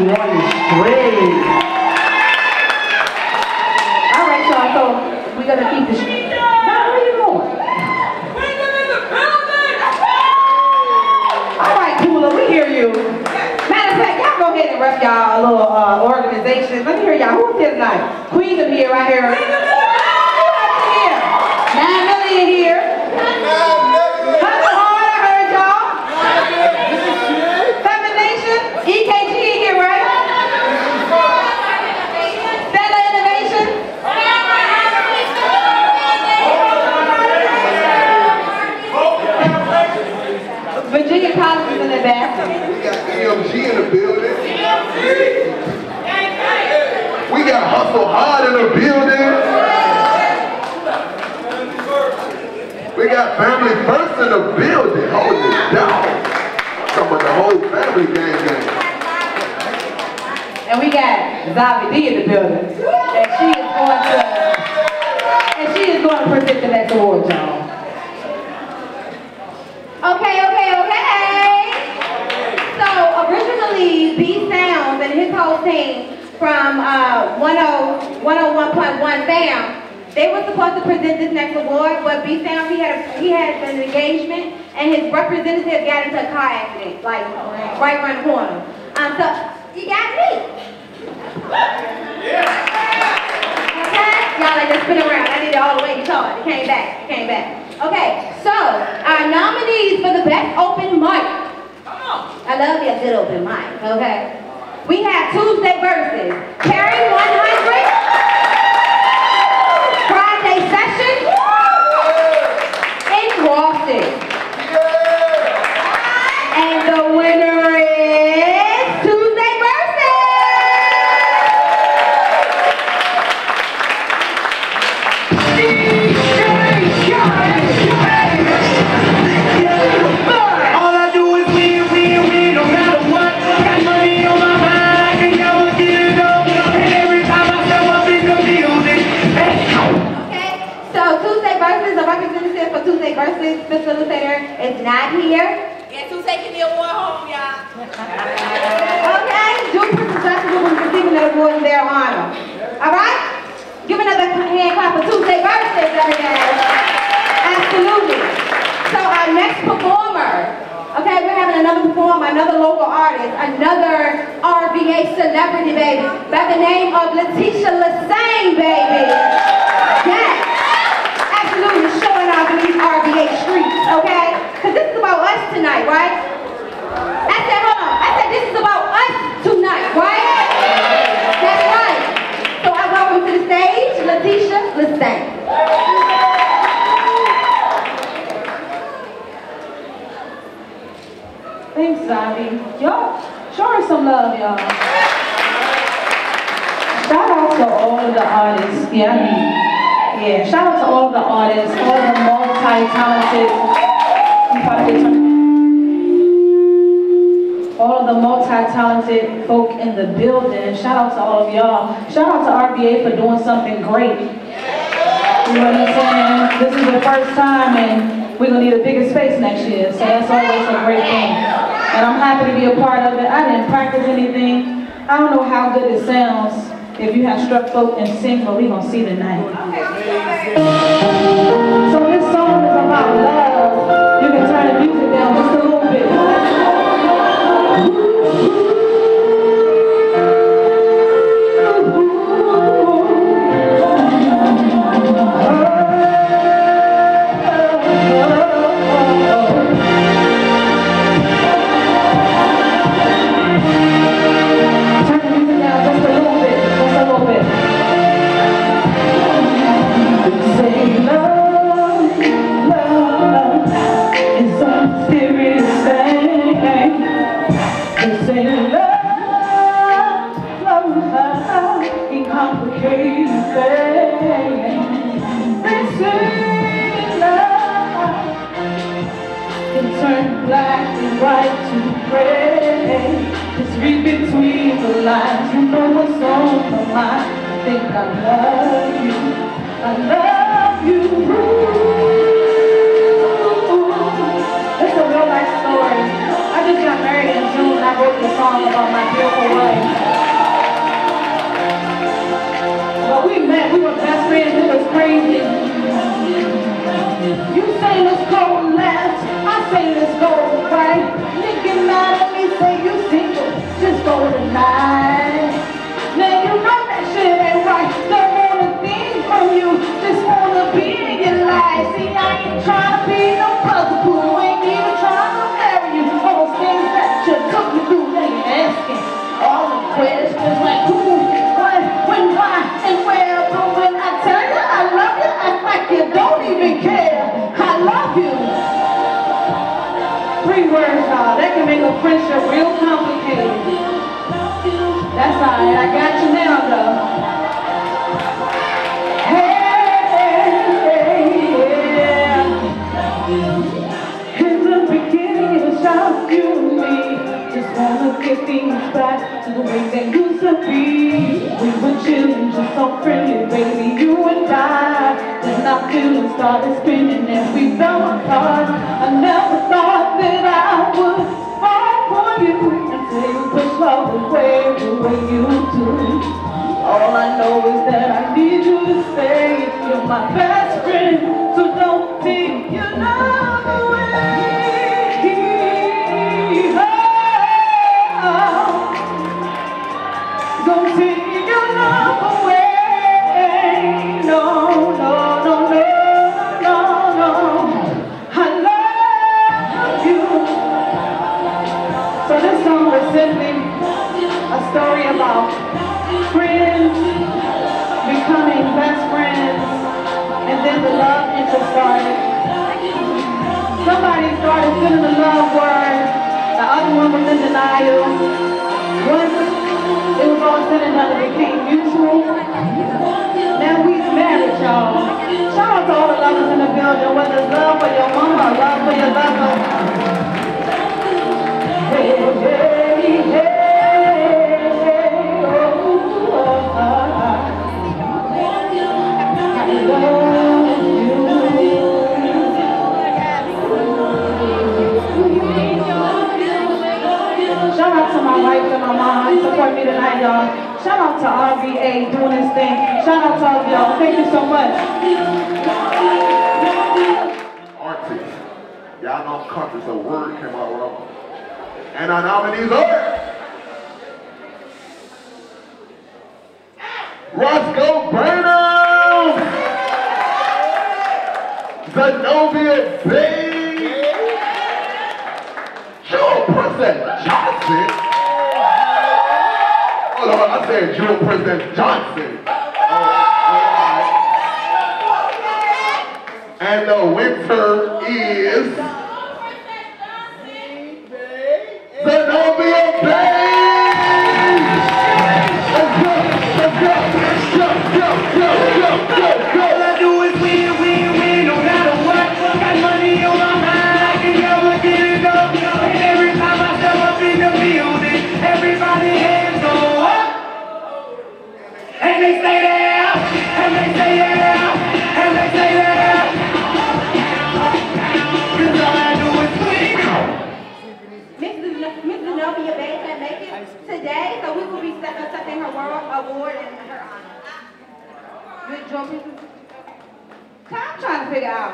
one three. All right, y'all, so we're going to keep this. Now, where are you going? We're in the building! All right, Kula, we hear you. Matter of fact, y'all go ahead and rep y'all little uh, organizations. Let me hear y'all. Who feels nice? Queens of here, right here. Nine million here. So hard in the building. We got family first in the building. Hold it down. Come on, the whole family gang gang. And we got Zavi D in the building. And she is going to and she is going to present the next award, y'all. Okay, okay, okay. So originally B Sounds and his whole team from uh, one oh one point one fam. They were supposed to present this next award, but B Sound, he had a, he had an engagement, and his representative got into a car accident, like right around the corner. Um, so you got me. Yeah. Okay, y'all like to spin around. I did it all the way. You saw it. It came back. It came back. Okay, so our nominees for the best open mic. Come on. I love your good open mic. Okay. We have Tuesday versus Carrie one hundred, Friday session, in Boston. And the winner is Tuesday versus. All I do is win, win, win, no matter what. Got money on my mind. Representative for Tuesday Versus, Mister Lucena, is not here. Yeah, Tuesday can be award home, y'all. Okay, do put the judges who are receiving the award in their honor. All right? Give another hand clap for Tuesday Versus, everybody. Absolutely. So our next performer, okay, we're having another performer, another local artist, another R V A celebrity, baby, by the name of Leticia Lasane, baby. Yes. Absolutely showing off in these R V A streets, okay? Because this is about us tonight, right? I said, hold on. I said, this is about us tonight, right? That's right. So I welcome to the stage, Leticia Lasane. Thanks, Zavi. Y'all, show her some love, y'all. Shout out to all of the artists, yeah? Yeah, shout out to all of the artists, all of the multi-talented, all of the multi-talented folk in the building. Shout out to all of y'all. Shout out to R V A for doing something great. You know what I'm saying? This is the first time, and we're gonna need a bigger space next year. So that's always a great thing, and I'm happy to be a part of it. I didn't practice anything. I don't know how good it sounds. If you have struck folk and sing, but we're going to see tonight. Okay. So this song is about love. You can turn the music down just a little bit. About my bill. Well, we met, we were best friends, it was crazy. You say let's go left, I say let's go right. Nigga mad at me, say you single, just go tonight. Now you know that shit ain't right, don't want a thing from you, just wanna be in your life. See, I ain't tryna be no puzzle pool, ain't even tryna marry you. Almost things that you took me through, now you asking all the questions like who, what, when, why, and where. But when I tell you I love you, I like you don't even care. I love you. Three words, y'all. That can make a friendship real complicated. That's alright. I got you now, though. Get things back to the way they used to be. We were chillin', just so friendly, baby, you and I. Then our feelings started spinning and we fell apart. I never thought that I would fall for you until you push love away the way you do. All I know is that I need you to stay. You're my best friend, so don't think you know the way. Don't take your love away, no, no, no, no, no, no, I love you. So this song was simply a story about friends becoming best friends, and then the love interest started. Somebody started sending the love word, the other one was in denial. One It was all said and done, it became mutual. Now we married, y'all. Shout out to all the lovers in the building, whether it's love for your mama or love for your lover. Hey, hey, hey, hey, oh, oh, oh, oh. I love you. Shout out to my wife and my mom. Support me tonight, y'all. Shout out to R V A doing this thing. Shout out to all of y'all. Thank you so much. Artists. Y'all know I'm country, so word came out wrong. And our nominees are Roscoe Burnham, Zenobia Bay, Jewel President Johnson. Hold on, I said Jewel President Johnson. Oh, right. And the winner is Zenobia Bay. Let's go, let's go, go, go, go, go, go. Today, so we will be accepting her world award in her honor. Good job. I'm trying to figure out.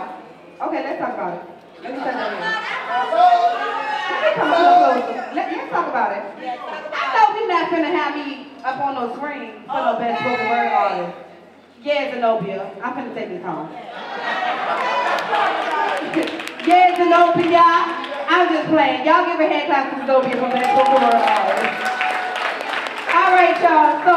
Okay, let's talk about it. Let me talk about it. Let's talk about it. I know we're not finna have me up on no screen for no best spoken word artist. Yeah, Zenobia. I'm finna take this home. Yeah, Zenobia. I'm just playing. Y'all give a hand clap to Zenobia for best spoken word artist. All right, y'all, so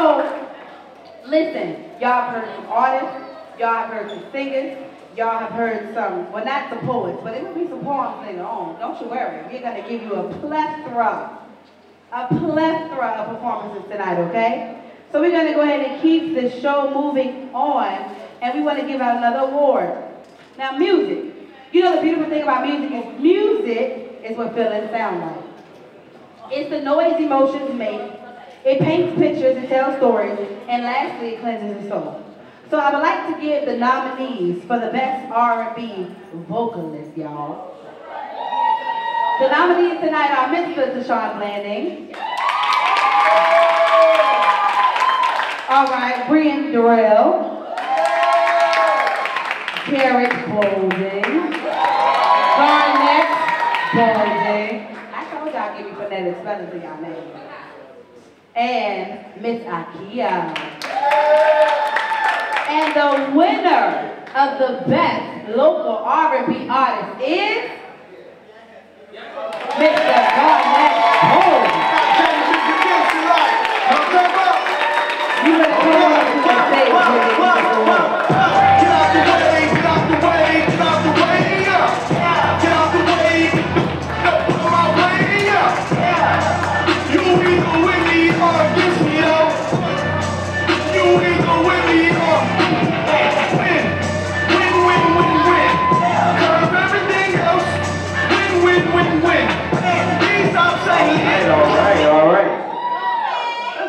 listen, y'all have heard some artists, y'all have heard some singers, y'all have heard some, well, not the poets, but it will be some poems later on. Don't you worry. We're going to give you a plethora, a plethora of performances tonight, okay? So we're going to go ahead and keep this show moving on, and we want to give out another award. Now, music. You know the beautiful thing about music is music is what feelings sound like. It's the noise emotions make. It paints pictures, it tells stories, and lastly, it cleanses the soul. So I would like to give the nominees for the best R and B vocalist, y'all. The nominees tonight are Mister Tayshawn Blanding, All right, Brian Drell. Carrie Boevin. Garnet Boevin. I told y'all give you phonetic spelling to y'all names. And Miss Akia. And the winner of the best local R and B artist is Mister Garnet Boevin.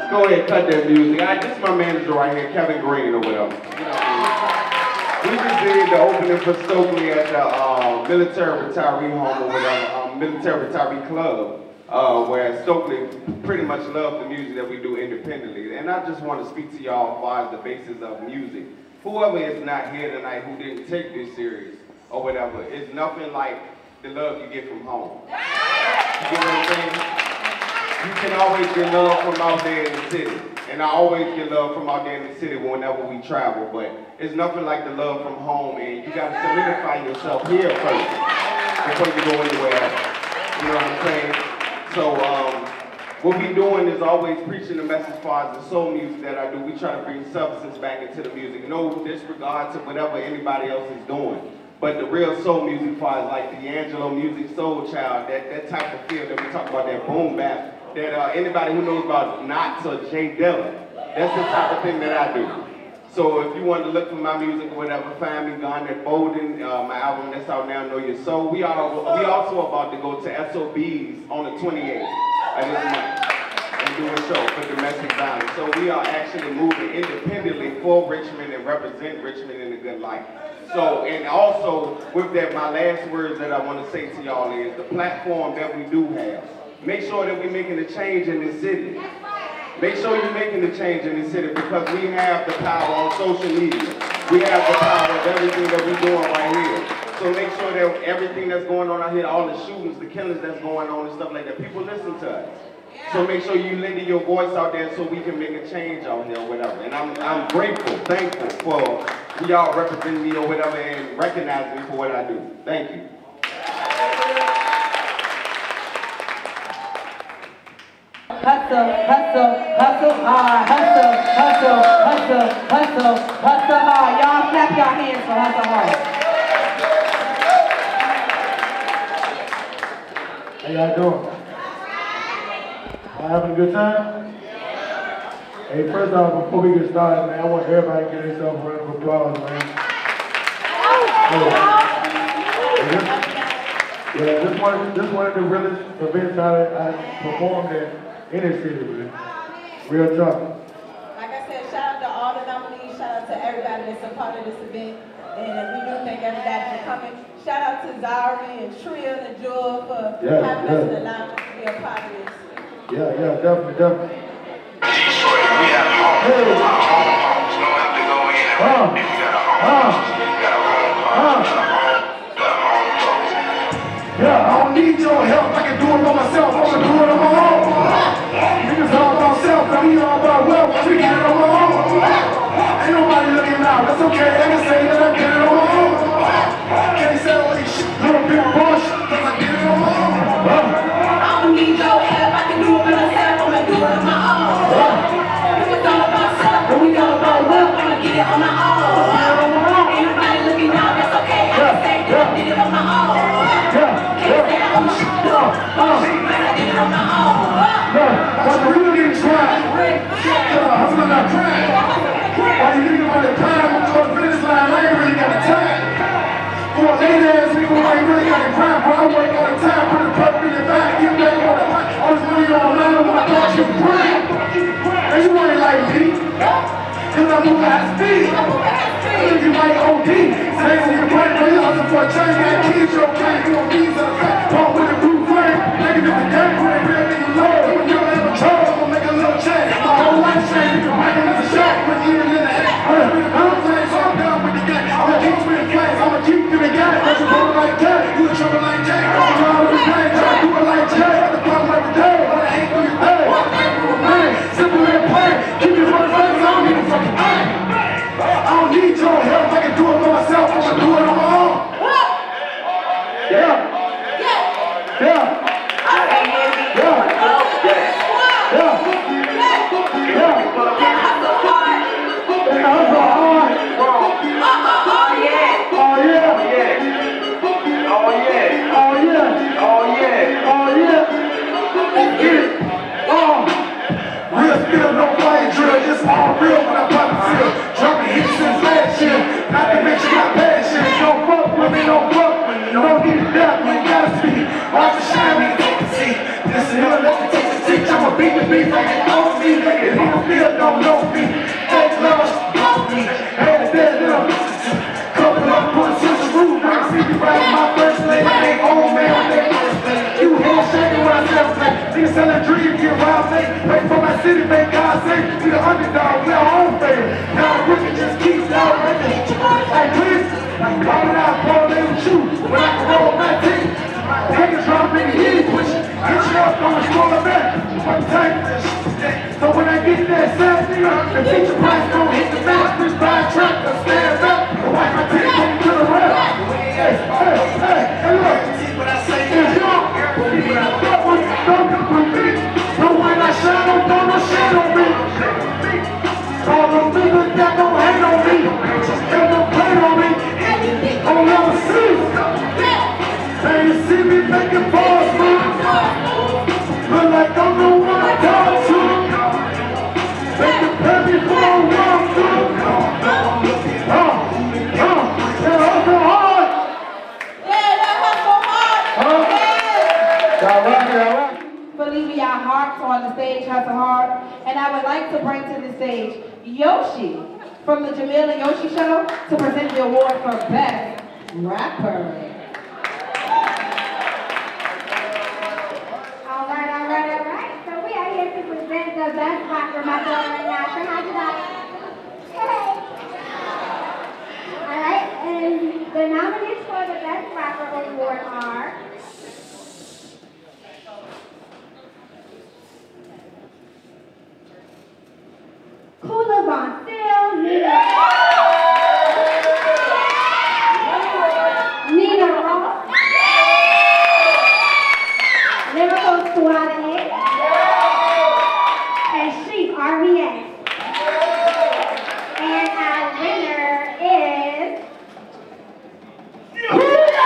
Go ahead and cut that music. I, this is my manager right here, Kevin Green or whatever. We just did the opening for Stokely at the uh, military retiree home or whatever, um, military retiree club, uh, where Stokely pretty much loved the music that we do independently. And I just want to speak to y'all as the basis of music. Whoever is not here tonight who didn't take this serious or whatever, it's nothing like the love you get from home. You get what I'm saying? You can always get love from out there in the city. And I always get love from out there in the city whenever we travel, but it's nothing like the love from home, and you gotta solidify yourself here first before you go anywhere else. You know what I'm saying? So um, what we doing is always preaching the message as far as the soul music that I do. We try to bring substance back into the music. No disregard to whatever anybody else is doing. But the real soul music part is like the Angelo music, soul child, that, that type of feel that we talk about, that boom bap. That uh, anybody who knows about Knots or Jay Dilla, that's the type of thing that I do. So if you want to look for my music or whatever, find me, Garnet Boevin, uh, my album that's out now, Know Your Soul. We are we also about to go to S O B's on the twenty-eighth of this month and do a show for domestic violence. So we are actually moving independently for Richmond and represent Richmond in a good light. So, and also with that, my last words that I want to say to y'all is the platform that we do have. Make sure that we're making a change in this city. Make sure you're making a change in this city because we have the power on social media. We have the power of everything that we're doing right here. So make sure that everything that's going on out here, all the shootings, the killings that's going on and stuff like that, people listen to us. So make sure you lend your voice out there so we can make a change out there or whatever. And I'm, I'm grateful, thankful for y'all representing me or whatever and recognizing me for what I do. Thank you. Hustle, hustle, hustle hard, hustle, hustle, hustle, hustle, hustle hard. Y'all clap your hands for hustle hard. How y'all doing? Y'all having a good time? Hey, first off, before we get started, man, I want everybody to give themselves a round of applause, man. Yeah, yeah this, one, this one of the realest events I, I performed at. In the city, man. Real talk. Like I said, shout out to all the nominees, shout out to everybody that's a part of this event. And we do thank everybody for coming. Shout out to Zari and Tria and Jewel for yeah, having yeah. us and allowing us to be a part of this. Yeah, yeah, definitely, definitely. We have home homes, don't have to go in and if you got a home, you got a home, got a home. Yeah, I don't need your help. I can do it by myself. I'm gonna do it on my own. Niggas all about self, and we all about wealth. We get it on my own. Ain't nobody looking out, that's okay. I can say that I get it on my own. Can't say all these shit, little bit bush, cause I get it on my own. I don't need your help, I can do it myself. I'ma do it on my own. Niggas all about self, and we all about wealth. I'ma get it on my own. Ain't nobody looking out, that's okay. I can say that I did it on my own. Can't say I'm a shit, but I did it on my own. Why the real niggas cry? Yeah, I'm not crying. Why you thinking about the time? I'm going to finish line. I ain't really got the time. For a late ass nigga, I ain't really got the crime. But I ain't got the time. Put the puppet in the back. Give me that on the mic. I was really on line. I thought you were crying. And you ain't like me. Cause I move at speed. I think you might O D. Same nigga, right? But you hustle for a change. Got kids, your cat. You don't need to the back. Pump with the blue frame. Nigga, this the game. You ain't real nigga, Lord. Make a little change, my whole life change, you can make another shot. it's all real when I pop the seal. Jumping hits since last year. Not to mention my passion. Don't fuck with me, don't fuck with me. Don't get it up, you gotta speak. Watch the shine, we get to see. This is here, let the teacher teach. I'm a beat to beat, like it don't see. Nigga, in the field, don't know me. Take love, love me. Hands there, then I'm listening to. Couple up, put it to the roof. I can see you right in my first lane. I ain't old man with that first lane. You hands shaking when I sound like. Niggas selling dreams, get wild, say. Wait for my city, man. We the underdog, we our own favorite. Now the wicked just keeps out right there. Like this, why would I fall in with you when I can roll my team? Niggas drop in the heat, push it. Get you up, I'm a smaller back. I'm tight. So when I get that side, nigga, the teacher price don't hit the back. This by a truck, I stand up. I wipe my team, take it to the rail. Hey, hey, hey, hey, look. See what I say? It's y'all. Don't want to throw up on me. Don't want to shadow, don't want to shadow me. Yoshi from the Jamil and Yoshi show to present the award for Best Rapper. All right, all right, all right. So we are here to present the Best Rapper, my girl, right now. So how'd you like? Hey. All right, and the nominees for the Best Rapper award are. Cooler Von Still, Nina, yeah. Nina Ross, yeah. Lyrical Suave, yeah. And Sheep R V A. Yeah. And our winner is Cooler.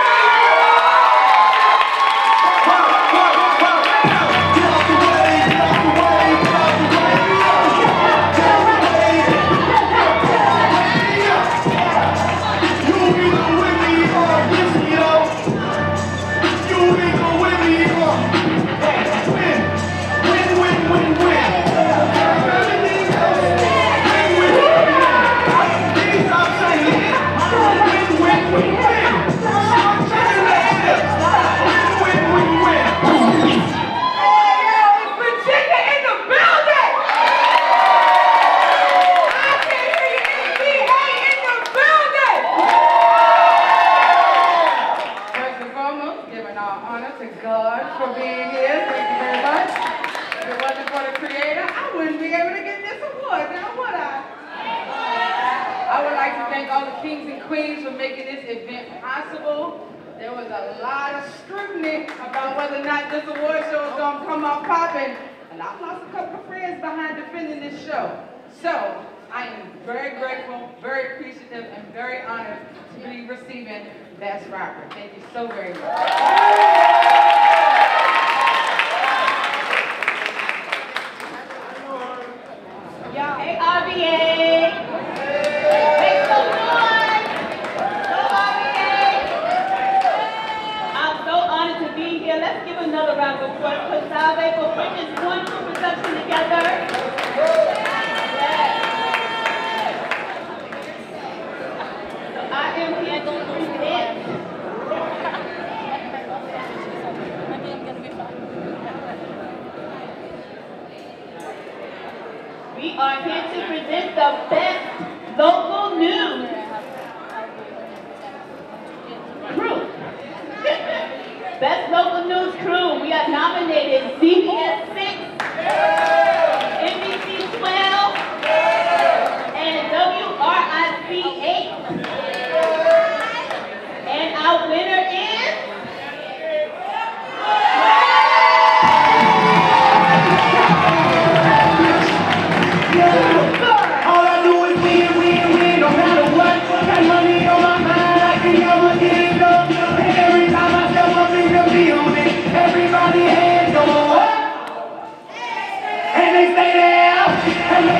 And they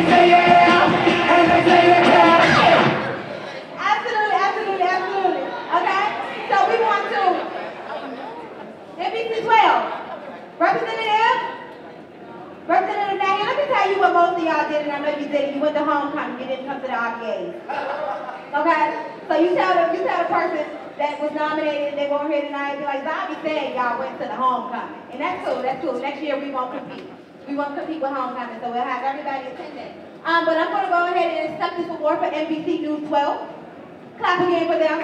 say yeah! I know you said you went to homecoming, you didn't come to the R V As. Okay? So you tell them, you tell a person that was nominated, they won't hear tonight, and be like, Zavi said y'all went to the homecoming. And that's cool, that's cool. Next year we won't compete. We won't compete with homecoming, so we'll have everybody attending. Um, but I'm going to go ahead and accept this award for N B C News twelve. Clap again for them.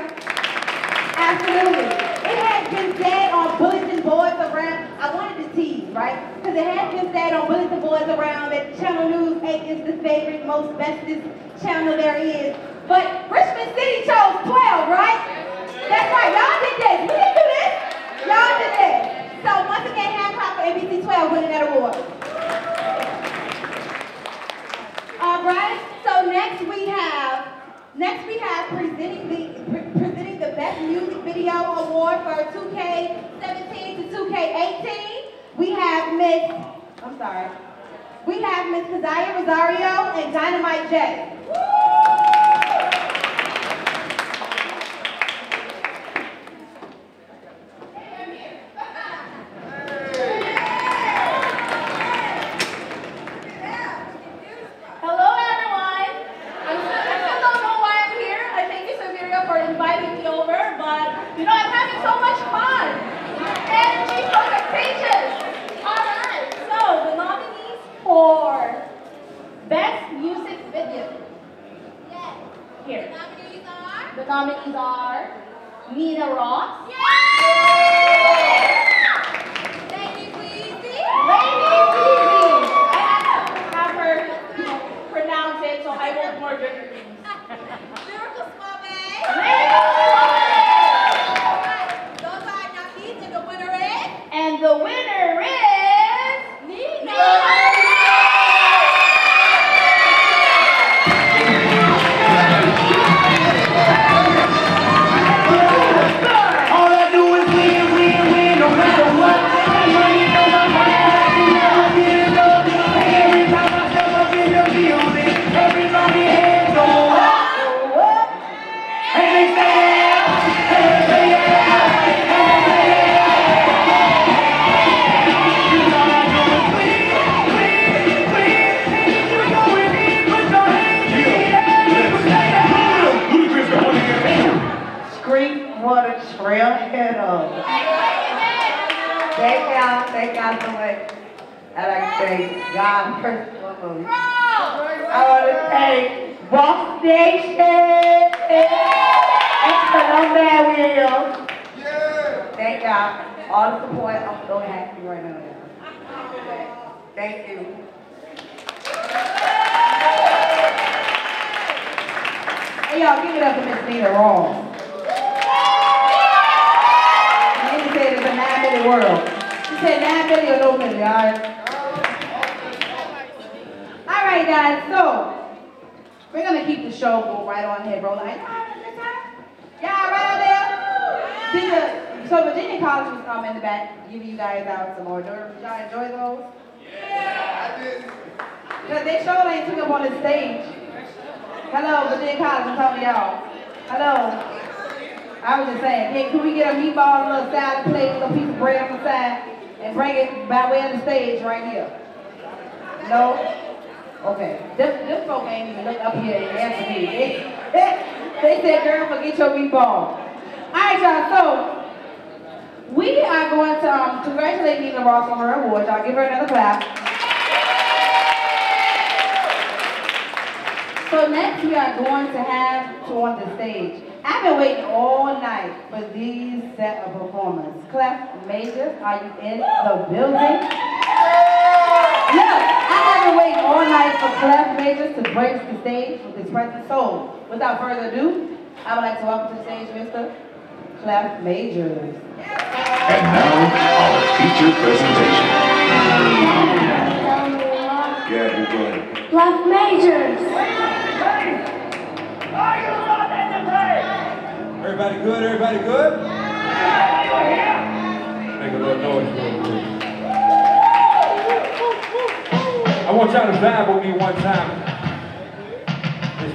Absolutely. It has been said on bulletin boards around, I wanted to tease, right? Because it has been said on bulletin boards around that Channel News eight is the favorite, most bestest channel there is. But Richmond City chose twelve, right? That's right. Y'all did this. We didn't do this. Y'all did this. So once again, hand clap for N B C twelve winning that award. All right. So next we have, next we have presenting the pre presenting the Best Music Video Award for two K seventeen to two K eighteen. We have Miss, I'm sorry, we have Miss Keziah Rosario and Dynamite J. Woo! Hey, I'm here. Hello everyone. I'm so, I still don't know why I'm here. I thank you, Sabrina, for inviting me over, but you know I'm having so much fun. Energy for the pages. For Best Music Video. Yes. Here. The nominees are? The nominees are Nina Ross. Yay! Yeah. Lady Weezy. Lady Weezy. I have to have her, you know, pronounce it so I won't murder her. Miracle Suave. Miracle Suave. Those are nominees, and the winner is? And the winner is? Nina. Nina. Thank God so much. I'd like to thank God first and foremost. I want to thank Boss Nation and Columbia Williams. Thank y'all. All the support. I'm so happy right now. Thank you. Hey y'all, give it up for Miss Nina Ross. Nina said it's a nine-minute world. All right, guys, so we're going to keep the show going right on here, bro. Like, y'all right out there? So Virginia College was um, in the back giving you guys out some more. Did y'all enjoy those? Yeah, I did. Because they sure ain't took up on the stage. Hello, Virginia College, I'm talking to y'all. Hello. I was just saying, hey, can we get a meatball, a little salad plate, a little piece of bread on the side? And bring it by way of the stage right here. No? Okay. This, this folk ain't even look up here and answer me. They, they said, girl, forget your meatball. All right, y'all, so we are going to um, congratulate Nina Ross on her award. Y'all give her another clap. So next we are going to have to on the stage. I've been waiting all night for these set of performers. Clef Major, are you in the building? Look, I have been waiting all night for Clef Major to grace the stage with his present soul. Without further ado, I would like to welcome to the stage Mister Clef Majors. And now, our feature presentation. Yeah, go ahead. Clef Majors. Everybody good? Everybody good? Make a little noise for me. I want y'all to vibe with me one time. This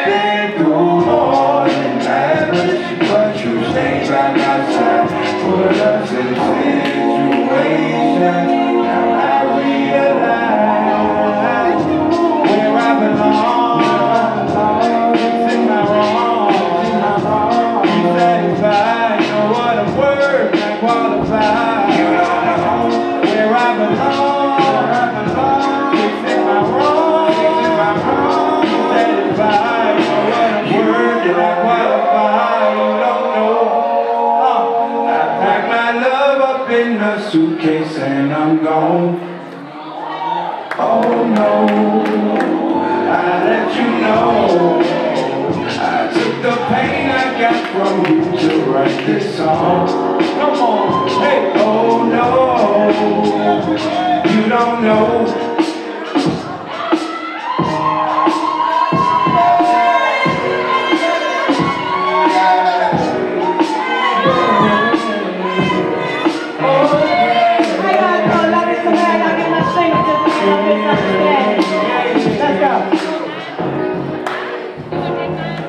Been through more than average, but you stayed by my side. Put us in situations. Suitcase and I'm gone. Oh no, I let you know. I took the pain I got from you to write this song. Come on, hey, oh no, you don't know.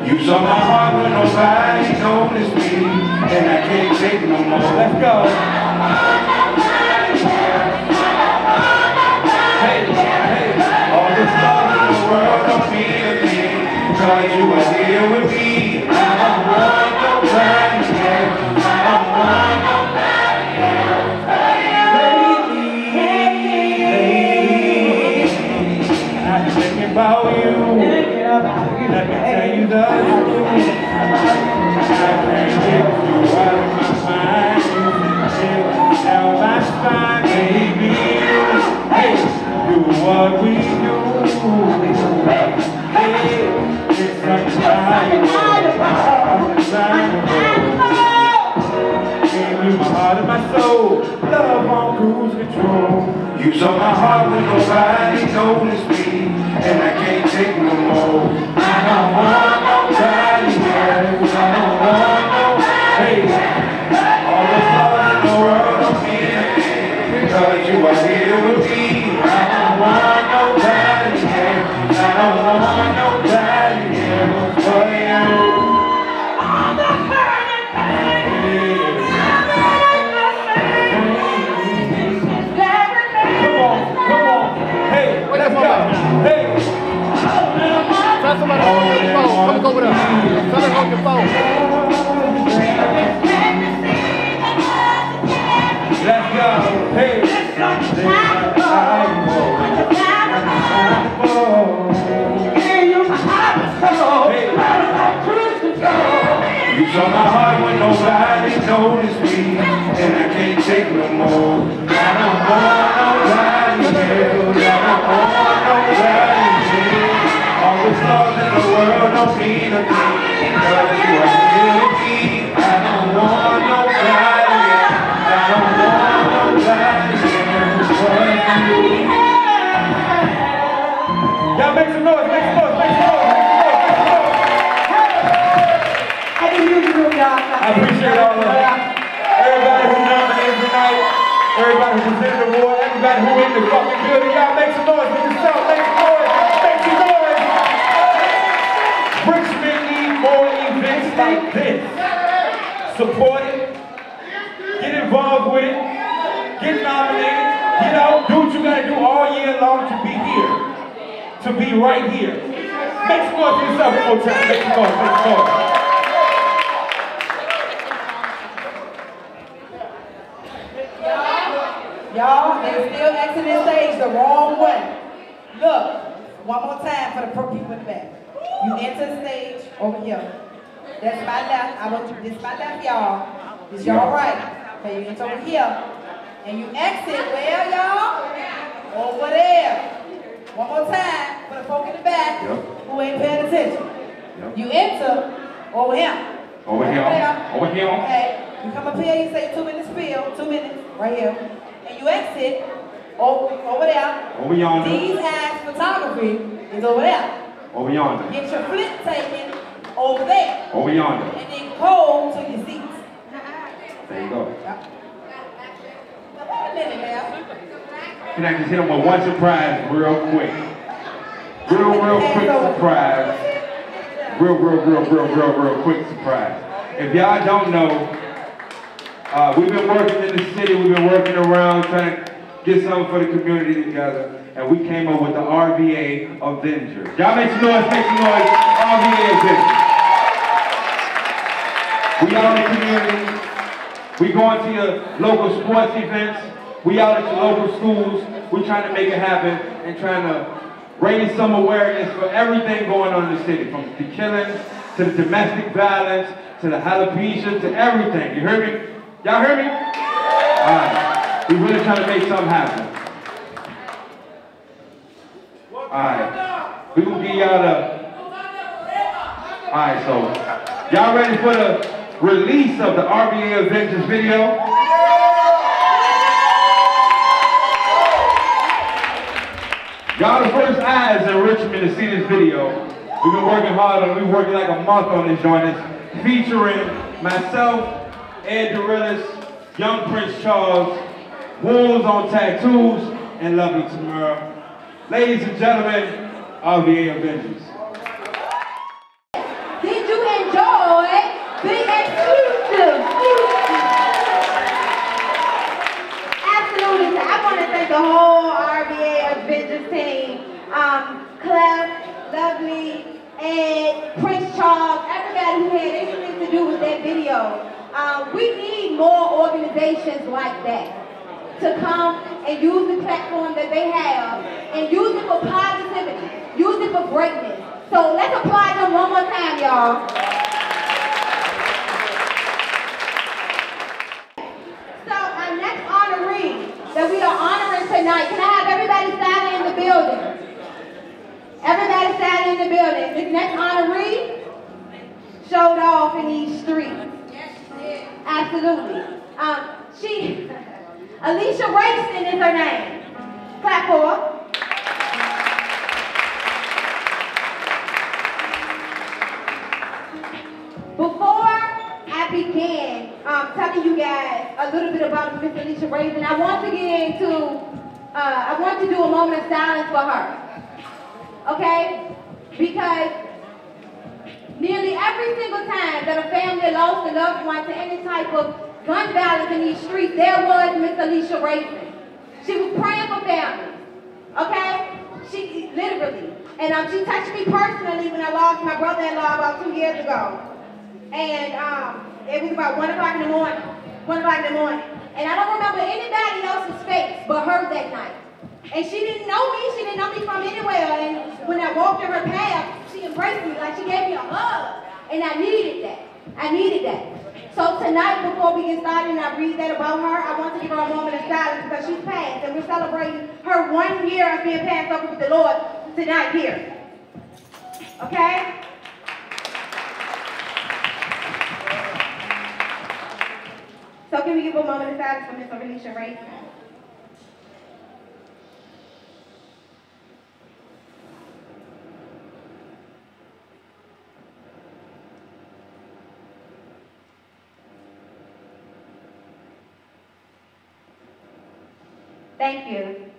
You saw my heart when nobody noticed me, and I can't take no more. Let's go. Hey, hey, all the love in the world don't mean a thing, 'cause you are here with me. I'm one nobody else. I'm one nobody else. Lately, I'm thinking about you. Let me tell you the truth. I can't get you out of my mind. Until our last time, baby. Hey, do what we do. Hey, it's like fire. I'm desirable. Gave you my heart and my soul. Love on cruise control. You saw my heart when nobody noticed me, and I can't take no more. I don't want nobody else. I don't want no hate. All the love in the world don't mean a thing, 'cause you are here with me. I don't want nobody else. I don't want nobody else for you. I'm not hurting, baby. I'm hurting, baby. Come on, come on. Hey, let's go. Hey. Tell somebody to hold your phone. Come and go with us. Tell them to hold your phone. Let's go. Hey. You saw my heart when nobody noticed me, and I can't take no more. I don't want nobody else. I don't want nobody. All the stars in the world don't mean a thing, 'cause you are here with me. I don't want nobody else. I don't want nobody else but you. Y'all make some noise, make some noise, make some noise, make some noise, make some noise. Hey! I didn't use you, y'all. I appreciate all of that. Everybody who nominated tonight, everybody who presented the award, everybody who in the fucking building, y'all make some noise with yourself, make some noise. Make some noise. like this. Support it. Get involved with it. Get nominated. You know, do what you gotta do all year long to be here. To be right here. Make some noise for yourself one more time. Make some noise, make some noise. Y'all, they're still exiting this stage the wrong way. Look, one more time for the pro people in the back. You enter the stage over here. That's my left. I want you, this my left, y'all. This y'all right. So you enter over here. And you exit where, y'all? Over there. One more time for the folk in the back yep. who ain't paying attention. Yep. You enter over here. Over here. Over here. Okay. You come up here, you say two minutes spill, two minutes, right here. And you exit over, over there. Over yonder. These eyes photography is over there. Over yonder. Get your flip taken over there. Over yonder. And then go to your seats. There you go. Yep. Can I just hit them with one surprise real quick? Real, real quick surprise. Real, real, real, real, real, real quick surprise. If y'all don't know, uh, we've been working in the city, we've been working around trying to get something for the community together, and we came up with the R V A Avengers. Y'all make some noise, make some noise, R V A Avengers. We out in the community. We going to your local sports events. We out at your local schools. We're trying to make it happen and trying to raise some awareness for everything going on in the city, from the killings to the domestic violence to the alopecia to everything. You heard me? Y'all heard me? All right. We're really trying to make something happen. All right. We gonna give y'all the. All right. So y'all ready for the release of the R V A Avengers video? Y'all the first eyes in Richmond to see this video. We've been working hard on it. We've been working like a month on this joint. It's featuring myself, Ed Dorillis, Young Prince Charles, Wolves on Tattoos, and Lovely Tamara. Ladies and gentlemen, R V A Avengers. Did you enjoy the exclusive? Absolutely. So I want to thank the whole R V A Avengers team. Um, Clef, Lovely, Ed, Prince Charles, everybody who had anything to do with that video. Um, we need more organizations like that to come and use the platform that they have and use it for positivity, use it for greatness. So let's apply them one more time, y'all. That we are honoring tonight. Can I have everybody silent in the building? Everybody silent in the building. This next honoree showed off in these streets. Yes, she did. Absolutely. Um, she, Alicia Rasin is her name. Clap for her. Before I began um, telling you guys a little bit about Miss Alicia Rasin, I want to get into, uh, I want to do a moment of silence for her, okay? Because nearly every single time that a family lost a loved one to any type of gun violence in these streets, there was Miss Alicia Rasin. She was praying for families, okay? She literally, and um, she touched me personally when I lost my brother-in-law about two years ago. And um, it was about one o'clock in the morning, one o'clock in the morning. And I don't remember anybody else's face but hers that night. And she didn't know me, she didn't know me from anywhere. And when I walked in her path, she embraced me, like she gave me a hug. And I needed that, I needed that. So tonight, before we get started and I read that about her, I want to give her a moment of silence because she's passed and we're celebrating her one year of being passed over with the Lord tonight here, okay? So can we give a moment of silence for Miss Alicia Rasin? Thank you.